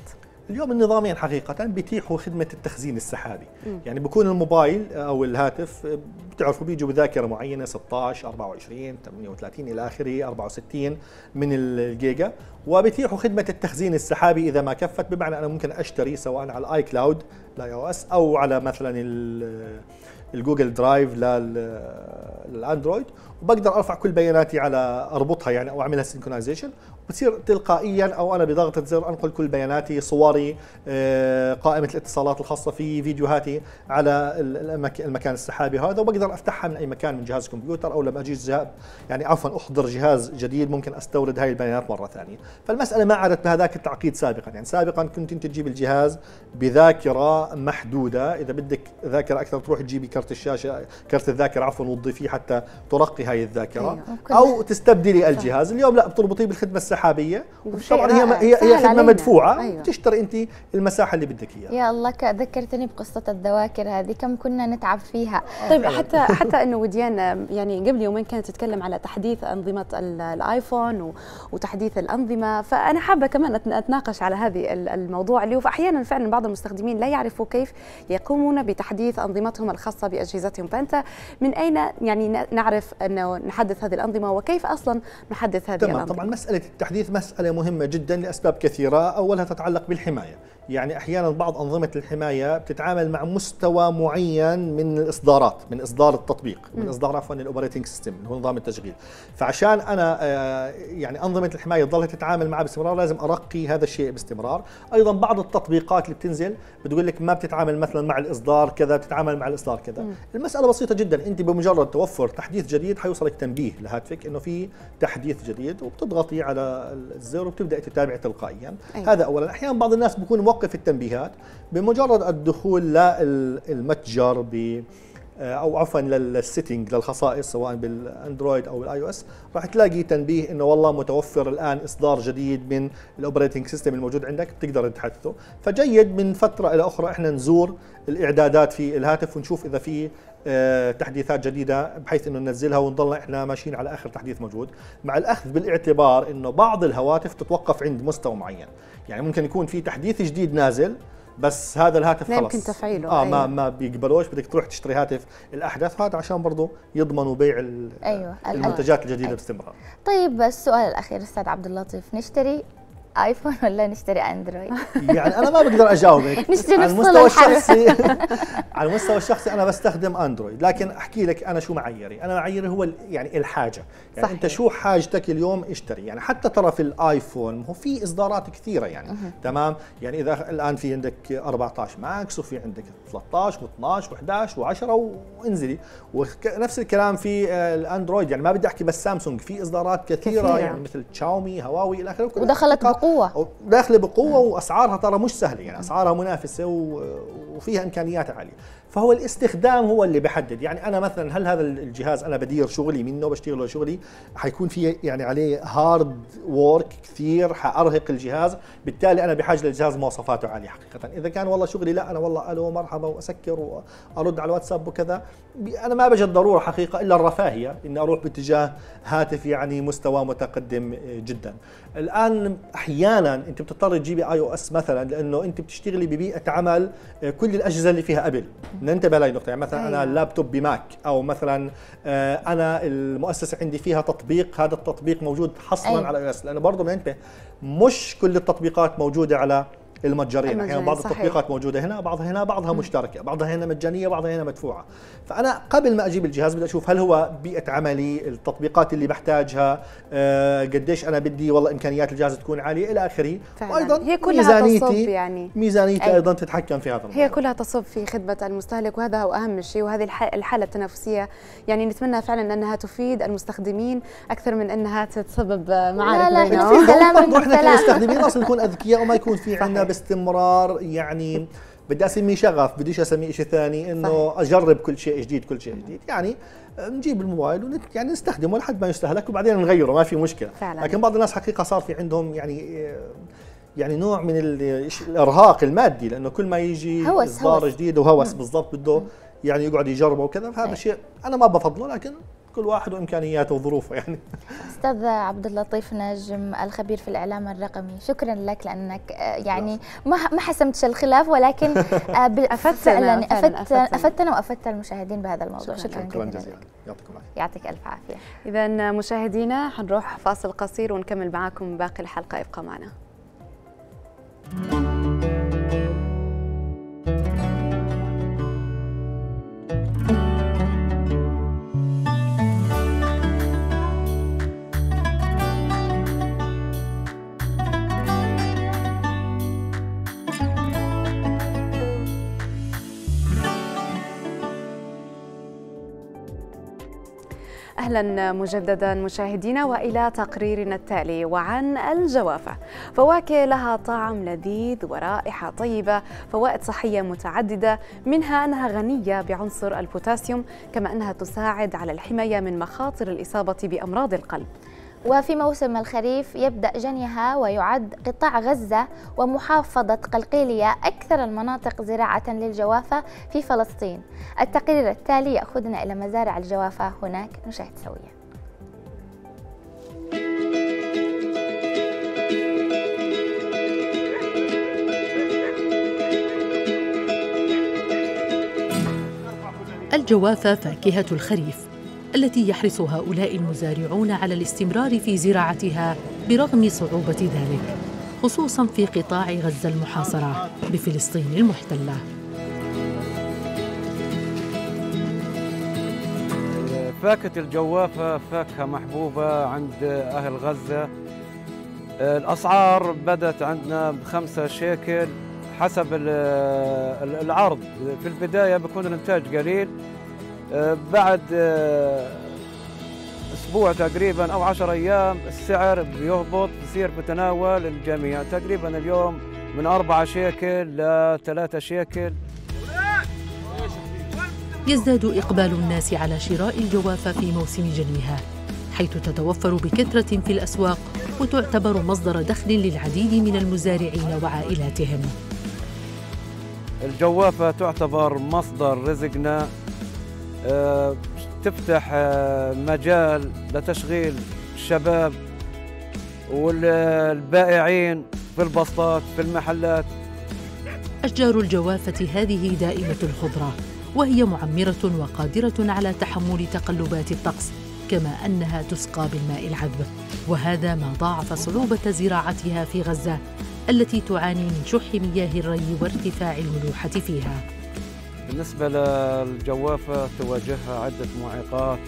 اليوم النظامين حقيقة بيتيحوا خدمة التخزين السحابي، م. يعني بكون الموبايل أو الهاتف بتعرفوا بيجوا بذاكرة معينة ستة عشر، أربعة وعشرين، ثمانية وثلاثين إلى آخره، أربعة وستين من الجيجا، وبيتيحوا خدمة التخزين السحابي إذا ما كفت. بمعنى أنا ممكن أشتري سواء على الآي كلاود لاي أو إس أو على مثلا الجوجل درايف للأندرويد، وبقدر أرفع كل بياناتي على أربطها يعني أو أعملها سينكرونايزيشن، بتصير تلقائيا او انا بضغطة زر انقل كل بياناتي، صوري، قائمة الاتصالات الخاصة في فيديوهاتي على المكان السحابي هذا، وبقدر افتحها من اي مكان من جهاز كمبيوتر، او لما اجي يعني عفوا احضر جهاز جديد ممكن استورد هاي البيانات مرة ثانية. فالمسألة ما عادت بهذاك التعقيد سابقا، يعني سابقا كنت انت تجيب الجهاز بذاكرة محدودة، اذا بدك ذاكرة اكثر تروح تجيبي كرت الشاشة، كرت الذاكرة عفوا، وتضيفيه حتى ترقي هاي الذاكرة او تستبدلي الجهاز. اليوم لا، بتربطيه بالخدمة السحابيه، وطبعا هي هي خدمه مدفوعه. أيوة. تشتري انت المساحه اللي بدك اياها. يا الله، ذكرتني بقصه الذواكر هذه، كم كنا نتعب فيها. طيب حتى حتى انه وديان يعني قبل يومين كانت تتكلم على تحديث انظمه الايفون وتحديث الانظمه، فانا حابه كمان اتناقش على هذه الموضوع اللي هو احيانا فعلا بعض المستخدمين لا يعرفوا كيف يقومون بتحديث انظمتهم الخاصه باجهزتهم، فانت من اين يعني نعرف انه نحدث هذه الانظمه، وكيف اصلا نحدث هذه الانظمه؟ طبعا مساله التحديث مسألة مهمة جدا لأسباب كثيرة، أولها تتعلق بالحماية. يعني أحيانا بعض أنظمة الحماية بتتعامل مع مستوى معين من الإصدارات، من إصدار التطبيق، من إصدار عفوا الأوبريتنج سيستم اللي هو نظام التشغيل. فعشان أنا يعني أنظمة الحماية تظل تتعامل معها باستمرار، لازم أرقي هذا الشيء باستمرار. أيضا بعض التطبيقات اللي بتنزل بتقول لك ما بتتعامل مثلا مع الإصدار كذا، بتتعامل مع الإصدار كذا. المسألة بسيطة جدا، أنت بمجرد توفر تحديث جديد حيوصلك تنبيه لهاتفك إنه في تحديث جديد، وبتضغطي على الزر وبتبدا تتابع تلقائيا. أيوة. هذا اولا. احيانا بعض الناس بيكون موقف التنبيهات بمجرد الدخول للمتجر ب او عفوا للسيتنج للخصائص سواء بالاندرويد او بالاي او اس، راح تلاقي تنبيه انه والله متوفر الان اصدار جديد من الاوبريتنج سيستم الموجود عندك، بتقدر تحدثه. فجيد من فتره الى اخرى احنا نزور الاعدادات في الهاتف ونشوف اذا في تحديثات جديده بحيث انه ننزلها ونضلنا احنا ماشيين على اخر تحديث موجود، مع الاخذ بالاعتبار انه بعض الهواتف تتوقف عند مستوى معين، يعني ممكن يكون في تحديث جديد نازل بس هذا الهاتف خلص يمكن تفعيله اه أيوة. ما ما بيقبلوش، بدك تروح تشتري هاتف الاحدث، هذا عشان برضه يضمنوا بيع أيوة. المنتجات أيوة. الجديده أيوة. باستمرار. طيب السؤال الاخير استاذ عبد اللطيف، نشتري ايفون ولا نشتري اندرويد؟ يعني انا ما بقدر اجاوبك على المستوى الشخصي على المستوى الشخصي انا بستخدم اندرويد، لكن احكي لك انا شو معاييري. انا معاييري هو يعني الحاجه، يعني صحيح. انت شو حاجتك اليوم اشتري. يعني حتى ترى في الايفون هو في اصدارات كثيره يعني تمام. يعني اذا الان في عندك أربعة عشر ماكس وفي عندك ثلاثة عشر واتناشر وحداشر وعشرة وانزلي، ونفس الكلام في الاندرويد. يعني ما بدي احكي بس سامسونج، في اصدارات كثيره, كثيرة. يعني مثل تشاومي، هواوي الى اخره، ودخلت بقوة داخلة بقوة وأسعارها ترى مش سهلة، يعني أسعارها منافسة وفيها إمكانيات عالية. فهو الاستخدام هو اللي بحدد. يعني أنا مثلا هل هذا الجهاز أنا بدير شغلي منه بشتغله شغلي، حيكون فيه يعني عليه هارد وورك كثير، حأرهق الجهاز، بالتالي أنا بحاجة للجهاز مواصفاته عالية حقيقة. إذا كان والله شغلي لا أنا والله ألو مرحبا وأسكر وأرد على الواتساب وكذا، أنا ما بجد ضرورة حقيقة إلا الرفاهية إني أروح باتجاه هاتف يعني مستوى متقدم جدا. الآن أحيانا أنت بتضطر تجيبي آي أو إس مثلا، لأنه أنت بتشتغلي ببيئة عمل كل الأجهزة اللي فيها أبل. ننتبه لهي النقطة. يعني مثلا أنا اللابتوب بماك، أو مثلا أنا المؤسسة عندي فيها تطبيق، هذا التطبيق موجود حصرا أيوة. على آي أو إس، لأنه برضه بننتبه مش كل التطبيقات موجودة على المتجرين، يعني بعض صحيح. التطبيقات موجودة هنا، بعضها هنا، بعضها مشتركة، بعضها هنا مجانية، بعضها هنا مدفوعة. فأنا قبل ما أجيب الجهاز بدي أشوف هل هو بيئة عملي، التطبيقات اللي بحتاجها أه، قديش أنا بدي والله إمكانيات الجهاز تكون عالية إلى آخره. وأيضا هي كلها ميزانيتي يعني. ميزانيتي أي. أيضا تتحكم في هذا الموضوع. هي كلها تصب في خدمة المستهلك، وهذا هو أهم شيء. وهذه الحالة التنافسية يعني نتمنى فعلا أنها تفيد المستخدمين أكثر من أنها تسبب معارك بينهم. لا لا المستخدمين أصلا يكون أذكياء وما يكون في عندنا باستمرار يعني بدي اسميه شغف، بديش اسميه شيء ثاني، انه اجرب كل شيء جديد كل شيء جديد. يعني نجيب الموبايل ونت يعني نستخدمه لحد ما يستهلك وبعدين نغيره، ما في مشكله فعلا. لكن بعض الناس حقيقه صار في عندهم يعني يعني نوع من الارهاق المادي، لانه كل ما يجي اصدار جديد وهوس بالضبط بده يعني يقعد يجربه وكذا. فهذا شيء انا ما بفضله، لكن كل واحد وامكانياته وظروفه يعني. استاذ عبد اللطيف نجم الخبير في الاعلام الرقمي، شكرا لك لانك يعني ما حسمتش الخلاف ولكن فعلا افدتنا وافدت المشاهدين بهذا الموضوع. شكرا, شكرا, شكرا جزيلا. يعطيكم العافيه. يعطيك الف عافيه. اذا مشاهدينا حنروح فاصل قصير ونكمل معاكم باقي الحلقه، ابقوا معنا. أهلا مجددا مشاهدينا وإلى تقريرنا التالي وعن الجوافة. فواكه لها طعم لذيذ ورائحة طيبة، فوائد صحية متعددة، منها أنها غنية بعنصر البوتاسيوم، كما أنها تساعد على الحماية من مخاطر الإصابة بأمراض القلب. وفي موسم الخريف يبدأ جنيها، ويعد قطاع غزة ومحافظة قلقيلية أكثر المناطق زراعة للجوافة في فلسطين. التقرير التالي يأخذنا إلى مزارع الجوافة هناك، نشاهد سويا. الجوافة فاكهة الخريف التي يحرص هؤلاء المزارعون على الاستمرار في زراعتها برغم صعوبة ذلك، خصوصا في قطاع غزة المحاصرة بفلسطين المحتلة. فاكهة الجوافة فاكهة محبوبة عند أهل غزة. الأسعار بدأت عندنا بخمسة شيكل حسب العرض. في البداية بيكون الإنتاج قليل، بعد أسبوع تقريباً أو عشر أيام السعر بيهبط، بصير بتناول الجميع. تقريباً اليوم من أربعة شيكل لثلاثة شيكل. يزداد إقبال الناس على شراء الجوافة في موسم جنيها، حيث تتوفر بكثرة في الأسواق وتعتبر مصدر دخل للعديد من المزارعين وعائلاتهم. الجوافة تعتبر مصدر رزقنا، تفتح مجال لتشغيل الشباب والبائعين في البسطات في المحلات. أشجار الجوافة هذه دائمة الخضرة، وهي معمرة وقادرة على تحمل تقلبات الطقس، كما أنها تسقى بالماء العذب، وهذا ما ضاعف صعوبة زراعتها في غزة التي تعاني من شح مياه الري وارتفاع الملوحة فيها. بالنسبة للجوافة تواجهها عدة معيقات،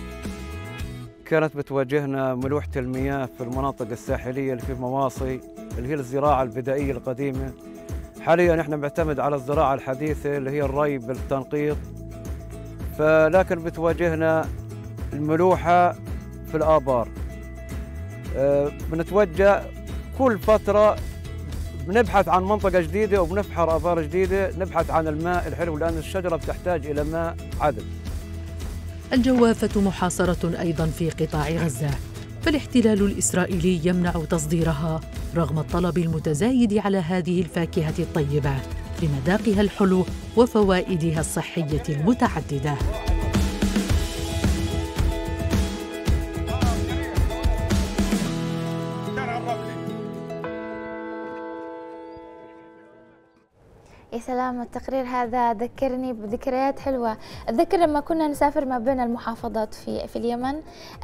كانت بتواجهنا ملوحة المياه في المناطق الساحلية اللي في مواصي اللي هي الزراعة البدائية القديمة. حالياً نحن نعتمد على الزراعة الحديثة اللي هي الري بالتنقيط، فلكن بتواجهنا الملوحة في الآبار. بنتوجه كل فترة بنبحث عن منطقة جديدة وبنفحر آبار جديدة، نبحث عن الماء الحلو لأن الشجرة بتحتاج إلى ماء عذب. الجوافة محاصرة أيضاً في قطاع غزة، فالاحتلال الإسرائيلي يمنع تصديرها رغم الطلب المتزايد على هذه الفاكهة الطيبة لمذاقها الحلو وفوائدها الصحية المتعددة. يا سلام، التقرير هذا ذكرني بذكريات حلوة. أتذكر لما كنا نسافر ما بين المحافظات في في اليمن،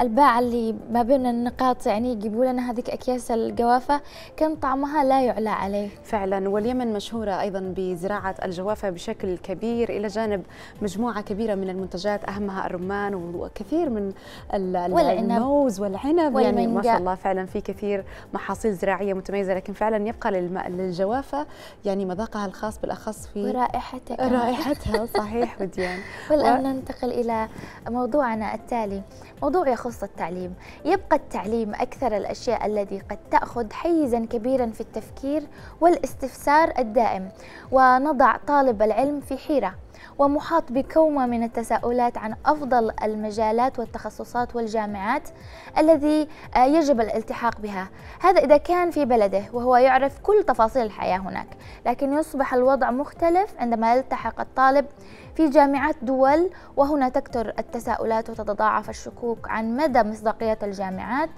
الباعة اللي ما بين النقاط يعني يجيبوا لنا هذيك أكياس الجوافة، كان طعمها لا يعلى عليه فعلا. واليمن مشهورة أيضا بزراعة الجوافة بشكل كبير، إلى جانب مجموعة كبيرة من المنتجات، أهمها الرمان وكثير من الموز والعنب، يعني ما شاء الله فعلا في كثير محاصيل زراعية متميزة. لكن فعلا يبقى للجوافة يعني مذاقها الخاص بالأخير خاص في ورائحتها رائحتها صحيح وديان. والآن ننتقل إلى موضوعنا التالي، موضوع يخص التعليم. يبقى التعليم أكثر الأشياء التي قد تأخذ حيزاً كبيراً في التفكير والاستفسار الدائم، ونضع طالب العلم في حيرة ومحاط بكومة من التساؤلات عن أفضل المجالات والتخصصات والجامعات الذي يجب الالتحاق بها، هذا إذا كان في بلده وهو يعرف كل تفاصيل الحياة هناك. لكن يصبح الوضع مختلف عندما يلتحق الطالب في جامعات دول، وهنا تكثر التساؤلات وتتضاعف الشكوك عن مدى مصداقية الجامعات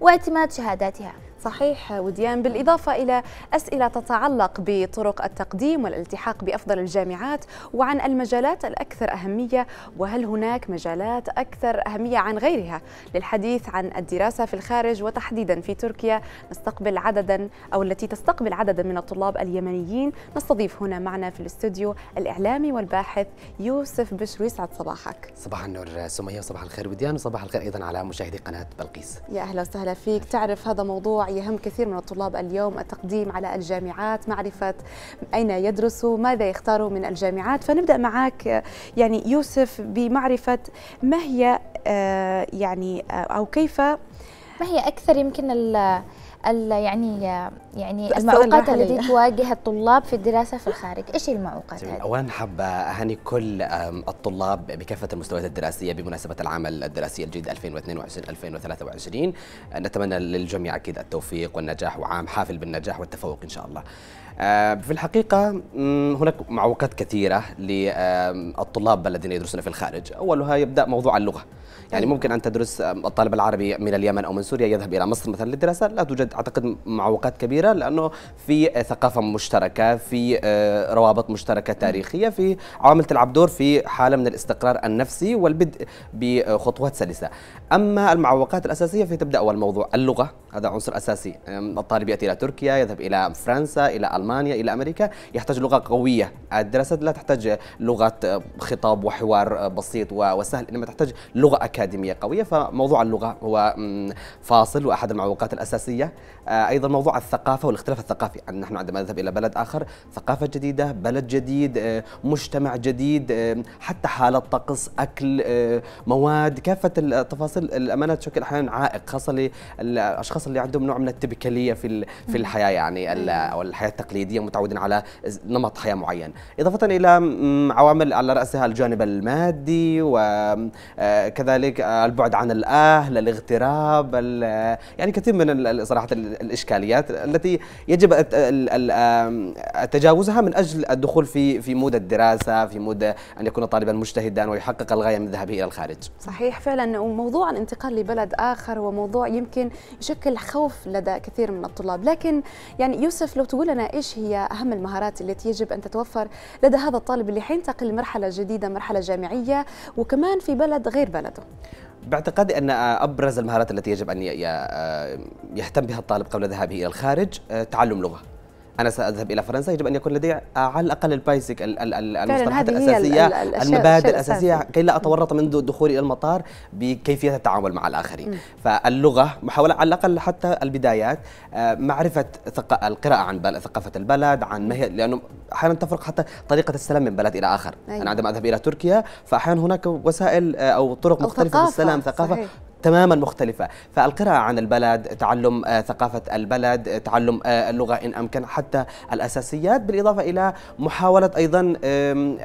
واعتماد شهاداتها. صحيح وديان، بالإضافة إلى أسئلة تتعلق بطرق التقديم والالتحاق بأفضل الجامعات وعن المجالات الأكثر أهمية، وهل هناك مجالات أكثر أهمية عن غيرها. للحديث عن الدراسة في الخارج وتحديدا في تركيا نستقبل عددا أو التي تستقبل عددا من الطلاب اليمنيين، نستضيف هنا معنا في الاستوديو الإعلامي والباحث يوسف بشري. يسعد صباحك. صباح النور سمية، صباح الخير وديان، وصباح الخير أيضا على مشاهدي قناة بلقيس. يا أهلا وسهلا فيك. تعرف هذا موضوع يهم كثير من الطلاب اليوم، التقديم على الجامعات، معرفة أين يدرسوا، ماذا يختاروا من الجامعات. فنبدأ معك يعني يوسف بمعرفة ما هي يعني أو كيف ما هي أكثر يمكن ال يعني يعني المعوقات التي تواجه الطلاب في الدراسه في الخارج، ايش المعوقات هذه؟ اولا حابه اهني كل الطلاب بكافه المستويات الدراسيه بمناسبه العام الدراسي الجديد ألفين واثنين وعشرين ألفين وثلاثة وعشرين. نتمنى للجميع اكيد التوفيق والنجاح وعام حافل بالنجاح والتفوق ان شاء الله. في الحقيقة هناك معوقات كثيرة للطلاب الذين يدرسون في الخارج. أولها يبدأ موضوع اللغة، يعني ممكن أن تدرس الطالب العربي من اليمن أو من سوريا يذهب إلى مصر مثلا للدراسة، لا توجد أعتقد معوقات كبيرة لأنه في ثقافة مشتركة، في روابط مشتركة تاريخية، في عوامل تلعب دور في حالة من الاستقرار النفسي والبدء بخطوات سلسة. أما المعوقات الأساسية فتبدأ أول موضوع اللغة، هذا عنصر أساسي. الطالب يأتي إلى تركيا، يذهب إلى فرنسا، إلى ألمانيا، إلى أمريكا، يحتاج لغة قوية. الدراسات لا تحتاج لغة خطاب وحوار بسيط وسهل، إنما تحتاج لغة أكاديمية أكاديمية قوية. فموضوع اللغة هو فاصل وأحد المعوقات الأساسية. أيضا موضوع الثقافة والاختلاف الثقافي، أن نحن عندما نذهب إلى بلد آخر ثقافة جديدة، بلد جديد، مجتمع جديد، حتى حالة طقس، أكل، مواد، كافة التفاصيل الأمانة تشكل أحيانا عائق، خاصة للأشخاص اللي عندهم نوع من التبكالية في في الحياة، يعني أو الحياة التقليدية، متعودين على نمط حياة معين. إضافة إلى عوامل على رأسها الجانب المادي وكذلك البعد عن الأهل، الاغتراب، يعني كثير من صراحة الإشكاليات التي يجب تجاوزها من أجل الدخول في في مود الدراسة، في مود أن يكون طالبا مجتهدا ويحقق الغاية من ذهابه إلى الخارج. صحيح فعلا، وموضوع الانتقال لبلد آخر وموضوع يمكن يشكل خوف لدى كثير من الطلاب. لكن يعني يوسف، لو تقول لنا إيش هي أهم المهارات التي يجب أن تتوفر لدى هذا الطالب اللي حينتقل لمرحلة جديدة، مرحلة جامعية وكمان في بلد غير بلده؟ باعتقادي أن أبرز المهارات التي يجب أن يهتم بها الطالب قبل ذهابه إلى الخارج تعلم لغة. أنا سأذهب إلى فرنسا، يجب أن يكون لدي على الأقل البايسك، المصطلحات الأساسية، المبادئ الأساسية، كي لا أتورط منذ دخولي إلى المطار بكيفية التعامل مع الآخرين. فاللغة محاولة على الأقل حتى البدايات، معرفة القراءة عن ثقافة البلد، عن ما هي، لأنه أحيانا تفرق حتى طريقة السلام من بلد إلى آخر. أيوة. أنا عندما أذهب إلى تركيا فأحيانا هناك وسائل أو طرق أو مختلفة للسلام، ثقافة صحيح. تماما مختلفة. فالقراءة عن البلد، تعلم ثقافة البلد، تعلم اللغة إن أمكن، حتى الأساسيات، بالإضافة إلى محاولة أيضا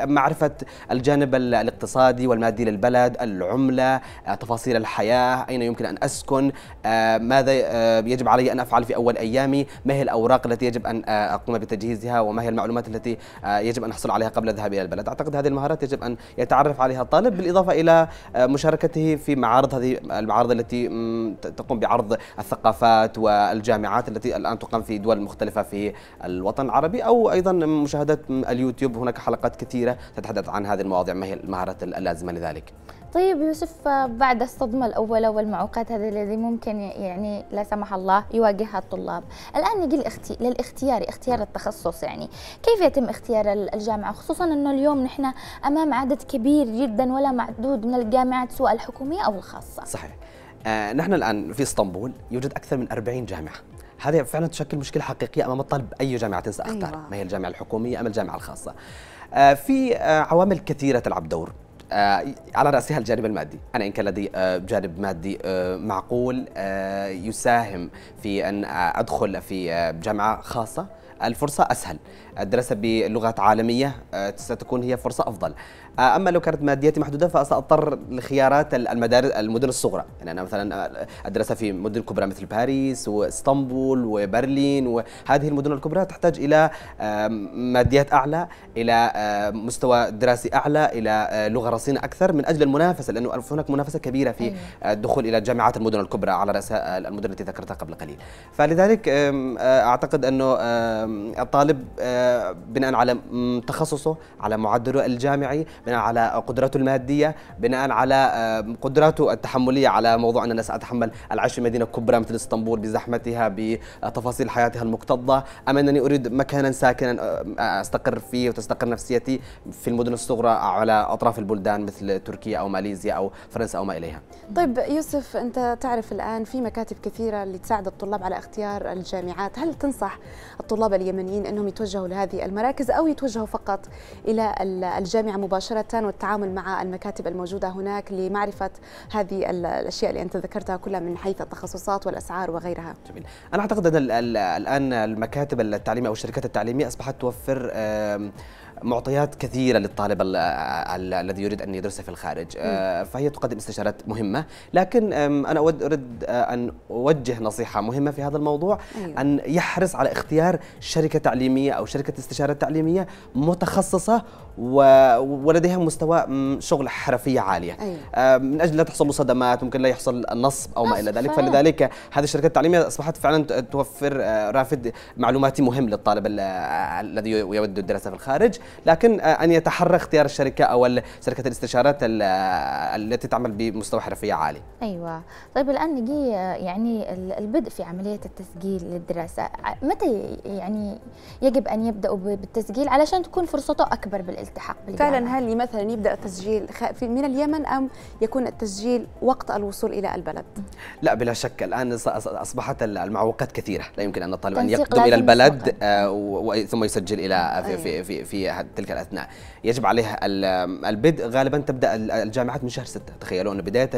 معرفة الجانب الاقتصادي والمادي للبلد، العملة، تفاصيل الحياة، أين يمكن أن أسكن، ماذا يجب علي أن أفعل في أول أيامي، ما هي الأوراق التي يجب أن أقوم بتجهيزها، وما هي المعلومات التي يجب أن أحصل عليها قبل الذهاب إلى البلد. أعتقد هذه المهارات يجب أن يتعرف عليها الطالب، بالإضافة إلى مشاركته في معارض، هذه المعارض التي تقوم بعرض الثقافات والجامعات التي الآن تقام في دول مختلفة في الوطن العربي، أو أيضا مشاهدة اليوتيوب، هناك حلقات كثيرة تتحدث عن هذه المواضيع، ما هي المهارات اللازمة لذلك. طيب يوسف، بعد الصدمة الأولى والمعوقات هذه الذي ممكن يعني لا سمح الله يواجهها الطلاب، الآن نجي للاختيار، اختيار التخصص، يعني كيف يتم اختيار الجامعة، خصوصا أنه اليوم نحن أمام عدد كبير جدا ولا معدود من الجامعات سواء الحكومية أو الخاصة. صحيح. آه نحن الآن في اسطنبول يوجد أكثر من أربعين جامعة. هذه فعلا تشكل مشكلة حقيقية أمام الطالب، أي جامعة سأختار؟ أيوة. ما هي الجامعة الحكومية أم الجامعة الخاصة؟ آه في آه عوامل كثيرة تلعب دور، على رأسها الجانب المادي. أنا إن كان لدي جانب مادي معقول يساهم في أن أدخل في جامعة خاصة، الفرصة أسهل، الدراسة بلغة عالمية ستكون هي فرصة أفضل. أما لو كانت ماديتي محدودة فسأضطر لخيارات المدارس، المدن الصغرى، يعني أنا مثلا أدرس في مدن كبرى مثل باريس واسطنبول وبرلين، وهذه المدن الكبرى تحتاج إلى ماديات أعلى، إلى مستوى دراسي أعلى، إلى لغة رصينة أكثر من أجل المنافسة، لأنه هناك منافسة كبيرة في الدخول إلى جامعات المدن الكبرى، على رأسها المدن التي ذكرتها قبل قليل. فلذلك أعتقد أنه الطالب بناء على تخصصه، على معدله الجامعي، بناء على قدراته المادية، بناء على قدراته التحملية، على موضوع أن أنا سأتحمل العيش في مدينة كبرى مثل اسطنبول بزحمتها، بتفاصيل حياتها المكتظة، أم أنني أريد مكانا ساكنا أستقر فيه وتستقر نفسيتي في المدن الصغرى على أطراف البلدان مثل تركيا أو ماليزيا أو فرنسا أو ما إليها. طيب يوسف، أنت تعرف الآن في مكاتب كثيرة اللي تساعد الطلاب على اختيار الجامعات، هل تنصح الطلاب اليمنيين أنهم يتوجهوا لهذه المراكز أو يتوجهوا فقط إلى الجامعة مباشرة والتعامل مع المكاتب الموجودة هناك لمعرفة هذه الأشياء اللي أنت ذكرتها كلها من حيث التخصصات والأسعار وغيرها؟ جميل. أنا أعتقد أن الآن المكاتب التعليمية أو الشركات التعليمية أصبحت توفر معطيات كثيرة للطالب الذي يريد أن يدرس في الخارج، فهي تقدم استشارات مهمة. لكن أنا أريد أن أوجه نصيحة مهمة في هذا الموضوع. أيوة. أن يحرص على اختيار شركة تعليمية أو شركة استشارة تعليمية متخصصة ولديها مستوى شغل حرفية عالية. أيوة. من أجل لا تحصل صدمات، ممكن لا يحصل النصب أو ما إلى ذلك. فلذلك هذه الشركات التعليمية أصبحت فعلا توفر رافد معلوماتي مهم للطالب الذي يود الدراسة في الخارج. لكن أن يتحرى اختيار الشركة أو شركة الاستشارات التي تعمل بمستوى حرفية عالي. أيوة. طيب الآن نجي يعني البدء في عملية التسجيل للدراسة، متى يعني يجب أن يبدأوا بالتسجيل علشان تكون فرصته أكبر بالالتحاق بالجامعة؟ فعلا هل مثلا يبدأ التسجيل من اليمن أم يكون التسجيل وقت الوصول إلى البلد؟ لا بلا شك الآن أصبحت المعوقات كثيرة، لا يمكن أن الطالب أن يقدم إلى البلد ثم يسجل إلى في, في, في, في تلك الأثناء. يجب عليه البدء، غالبا تبدأ الجامعات من شهر ستة. تخيلوا أن بداية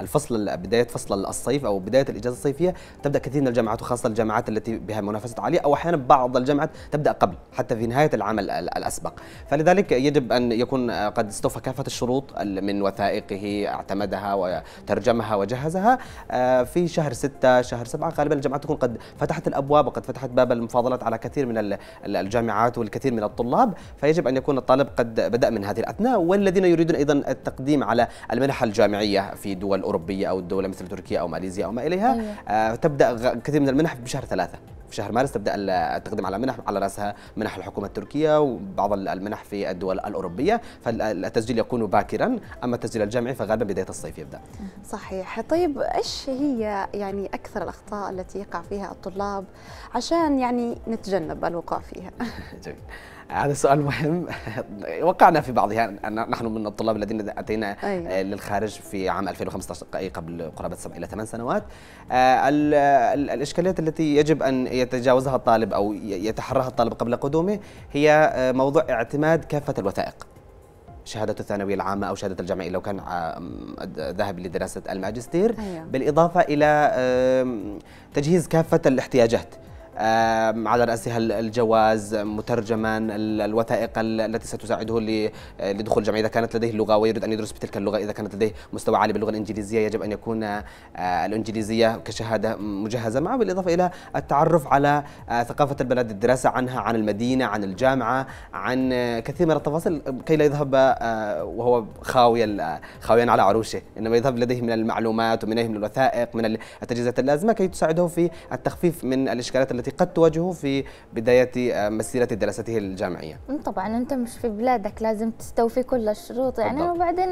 الفصل بداية فصل الصيف أو بداية الإجازة الصيفية تبدأ كثير من الجامعات، وخاصة الجامعات التي بها منافسة عالية، أو أحيانا بعض الجامعات تبدأ قبل حتى في نهاية العام الأسبق. فلذلك يجب أن يكون قد استوفى كافة الشروط من وثائقه اعتمدها وترجمها وجهزها في شهر ستة شهر سبعة. غالبا الجامعات تكون قد فتحت الأبواب وقد فتحت باب المفاضلات على كثير من الجامعات والكثير من الطلاب، فيجب أن يكون الطالب قد بدأ من هذه الأثناء. والذين يريدون أيضا التقديم على المنح الجامعية في دول أوروبية أو دولة مثل تركيا أو ماليزيا أو ما إليها، أيوة. تبدأ كثير من المنح بشهر ثلاثة، في شهر مارس تبدأ التقديم على منح، على رأسها منح الحكومة التركية وبعض المنح في الدول الأوروبية. فالتسجيل يكون باكرا، أما التسجيل الجامعي فغالبا بداية الصيف يبدأ. صحيح. طيب إيش هي يعني أكثر الأخطاء التي يقع فيها الطلاب عشان يعني نتجنب الوقوع فيها؟ جميل. هذا سؤال مهم. وقعنا في بعضها، نحن من الطلاب الذين أتينا أيوة. للخارج في عام ألفين وخمسة عشر، أي قبل قرابة سبع إلى ثمان سنوات. الإشكاليات التي يجب أن يتجاوزها الطالب أو يتحرها الطالب قبل قدومه هي موضوع اعتماد كافة الوثائق، شهادة الثانوية العامة أو شهادة الجامعية لو كان ذهب لدراسة الماجستير، أيوة. بالإضافة إلى تجهيز كافة الاحتياجات، على رأسها الجواز، مترجما، الوثائق التي ستساعده لدخول الجامعة إذا كانت لديه اللغة ويريد أن يدرس بتلك اللغة، إذا كانت لديه مستوى عالي باللغة الإنجليزية يجب أن يكون الإنجليزية كشهادة مجهزة معه، بالإضافة إلى التعرف على ثقافة البلد، الدراسة عنها، عن المدينة، عن الجامعة، عن كثير من التفاصيل كي لا يذهب وهو خاويا خاويا على عروشه، إنما يذهب لديه من المعلومات ومنه من الوثائق من التجهيزات اللازمة كي تساعده في التخفيف من الإشكالات التي قد تواجهه في بداية مسيرة دراسته الجامعية. طبعا أنت مش في بلادك، لازم تستوفي كل الشروط يعني بالضبط. وبعدين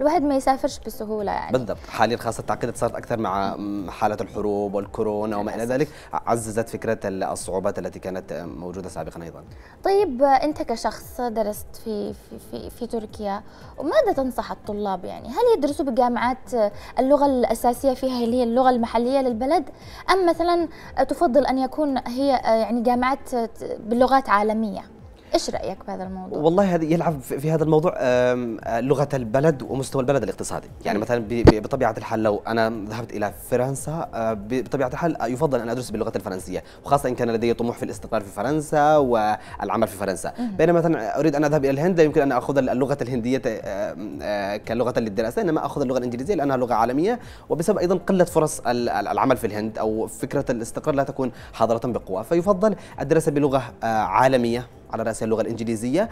الواحد ما يسافرش بسهولة يعني. بالضبط. حاليا خاصة التعقيدات صارت أكثر مع حالة الحروب والكورونا وما إلى ذلك، عززت فكرة الصعوبات التي كانت موجودة سابقا أيضا. طيب أنت كشخص درست في في في, في تركيا، وماذا تنصح الطلاب يعني؟ هل يدرسوا بجامعات اللغة الأساسية فيها اللي هي اللغة المحلية للبلد، أم مثلا تفضل أن يكون هي يعني جامعات بلغات عالمية؟ ايش رايك بهذا الموضوع؟ والله هذا يلعب في هذا الموضوع لغه البلد ومستوى البلد الاقتصادي، يعني مثلا بطبيعه الحال لو انا ذهبت الى فرنسا بطبيعه الحال يفضل ان ادرس باللغه الفرنسيه، وخاصه ان كان لدي طموح في الاستقرار في فرنسا والعمل في فرنسا، بينما مثلا اريد ان اذهب الى الهند يمكن ان اخذ اللغه الهنديه كلغه للدراسه، انما اخذ اللغه الانجليزيه لانها لغه عالميه، وبسبب ايضا قله فرص العمل في الهند او فكره الاستقرار لا تكون حاضره بقوه، فيفضل الدراسه بلغه عالميه على رأسها اللغة الإنجليزية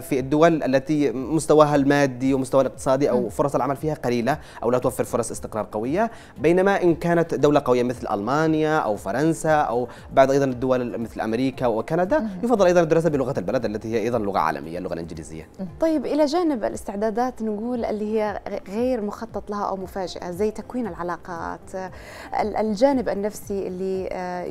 في الدول التي مستواها المادي ومستواها الاقتصادي أو فرص العمل فيها قليلة أو لا توفر فرص استقرار قوية، بينما إن كانت دولة قوية مثل ألمانيا أو فرنسا أو بعض أيضا الدول مثل أمريكا وكندا يفضل أيضا الدراسة بلغة البلد التي هي أيضا لغة عالمية اللغة الإنجليزية. طيب إلى جانب الاستعدادات نقول اللي هي غير مخطط لها أو مفاجئة، زي تكوين العلاقات، الجانب النفسي اللي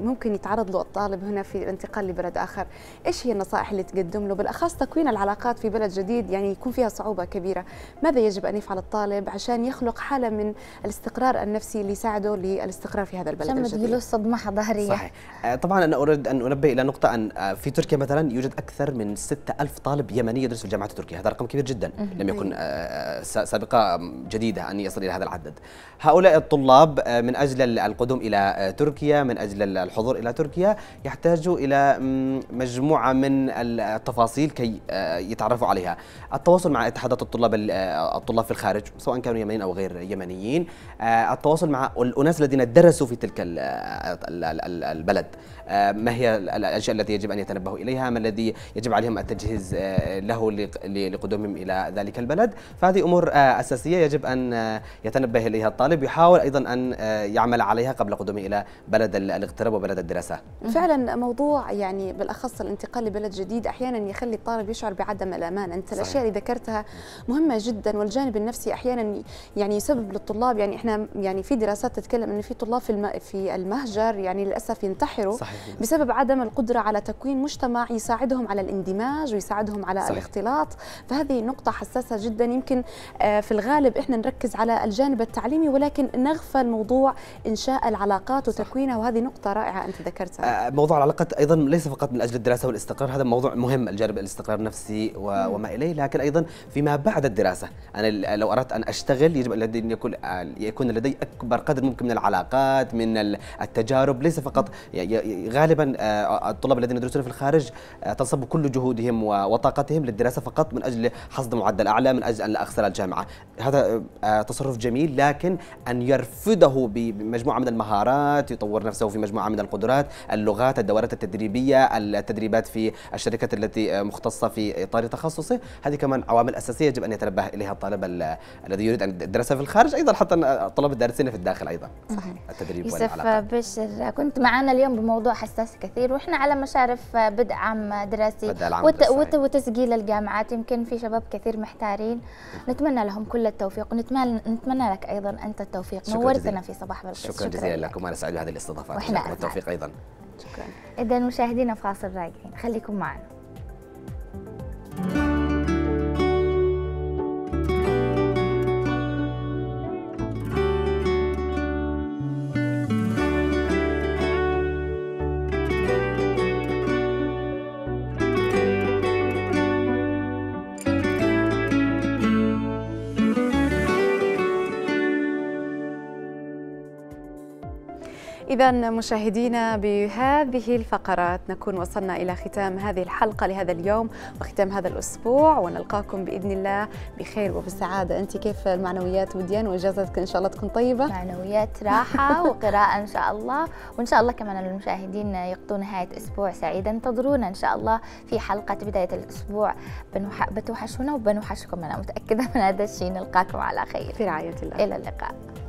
ممكن يتعرض له الطالب هنا في الانتقال لبلد آخر، إيش هي النصائح اللي تقدم له، بالاخص تكوين العلاقات في بلد جديد يعني يكون فيها صعوبه كبيره؟ ماذا يجب ان يفعل الطالب عشان يخلق حاله من الاستقرار النفسي اللي يساعده للاستقرار في هذا البلد الجديد؟ تجيله صدمه حضاريه. صحيح. طبعا انا اريد ان انبه الى نقطه ان في تركيا مثلا يوجد اكثر من ستة آلاف طالب يمني يدرس في الجامعات التركيه، هذا رقم كبير جدا لم يكن سابقه جديده ان يصل الى هذا العدد. هؤلاء الطلاب من اجل القدوم الى تركيا، من اجل الحضور الى تركيا، يحتاجوا الى مجموعه من التفاصيل كي يتعرفوا عليها. التواصل مع اتحادات الطلاب الطلاب في الخارج سواء كانوا يمنيين او غير يمنيين، التواصل مع الأناس الذين درسوا في تلك البلد، ما هي الأشياء التي يجب أن يتنبهوا إليها، ما الذي يجب عليهم التجهيز له لقدومهم إلى ذلك البلد. فهذه أمور أساسية يجب أن يتنبه إليها الطالب، يحاول أيضا أن يعمل عليها قبل قدومه إلى بلد الاغتراب وبلد الدراسة. فعلا موضوع يعني بالأخص الانتقال بلد جديد أحيانا يخلي الطالب يشعر بعدم الأمان. أنت صحيح. الأشياء اللي ذكرتها مهمة جدا، والجانب النفسي أحيانا يعني يسبب للطلاب، يعني إحنا يعني في دراسات تتكلم إن في طلاب في في المهجر يعني للأسف ينتحروا صحيح. بسبب عدم القدرة على تكوين مجتمع يساعدهم على الاندماج ويساعدهم على صحيح. الاختلاط. فهذه نقطة حساسة جدا، يمكن في الغالب إحنا نركز على الجانب التعليمي ولكن نغفل موضوع إنشاء العلاقات وتكوينها، وهذه نقطة رائعة أنت ذكرتها. موضوع العلاقات أيضا ليس فقط من أجل الدراسة والاستقرار، هذا موضوع مهم، الجانب الاستقرار النفسي وما إليه، لكن أيضا فيما بعد الدراسة. أنا لو أردت أن أشتغل يجب أن يكون يكون لدي أكبر قدر ممكن من العلاقات، من التجارب، ليس فقط. غالبا الطلاب الذين يدرسون في الخارج تنصب كل جهودهم وطاقتهم للدراسة فقط من أجل حصد معدل أعلى، من أجل أن لا أخسر الجامعة. هذا تصرف جميل، لكن أن يرفضه بمجموعة من المهارات، يطور نفسه في مجموعة من القدرات، اللغات، الدورات التدريبية، التدريبات في الشركات التي مختصة في إطار تخصصه، هذه كمان عوامل أساسية يجب أن يتنبه إليها الطالب الذي يريد أن يدرس في الخارج، أيضا حتى الطلاب الدارسين في الداخل أيضا. صحيح. التدريب والعلاقات. يوسف بشر كنت معنا اليوم بموضوع حساس كثير، وإحنا على مشارف بدء عام دراسي وت... وت... وتسجيل الجامعات، يمكن في شباب كثير محتارين، نتمنى لهم كل التوفيق، ونتمنى نتمنى لك أيضا أنت التوفيق، نورتنا في صباح بلقيس. شكرا, شكرا جزيلا لكم، أنا سعيد بهذه الاستضافة وإحنا التوفيق أيضا. شكرا. إذا مشاهدينا في فاصل راجعين، خليكم معنا. إذا مشاهدينا بهذه الفقرات نكون وصلنا إلى ختام هذه الحلقة لهذا اليوم وختام هذا الأسبوع، ونلقاكم بإذن الله بخير وبسعادة. أنت كيف المعنويات وديان؟ وإجازتك إن شاء الله تكون طيبة، معنويات راحة وقراءة إن شاء الله، وإن شاء الله كمان المشاهدين يقضوا نهاية أسبوع سعيدا. انتظرونا إن شاء الله في حلقة بداية الأسبوع، بتوحشونا وبنوحشكم، أنا متأكدة من هذا الشيء. نلقاكم على خير في رعاية الله، إلى اللقاء.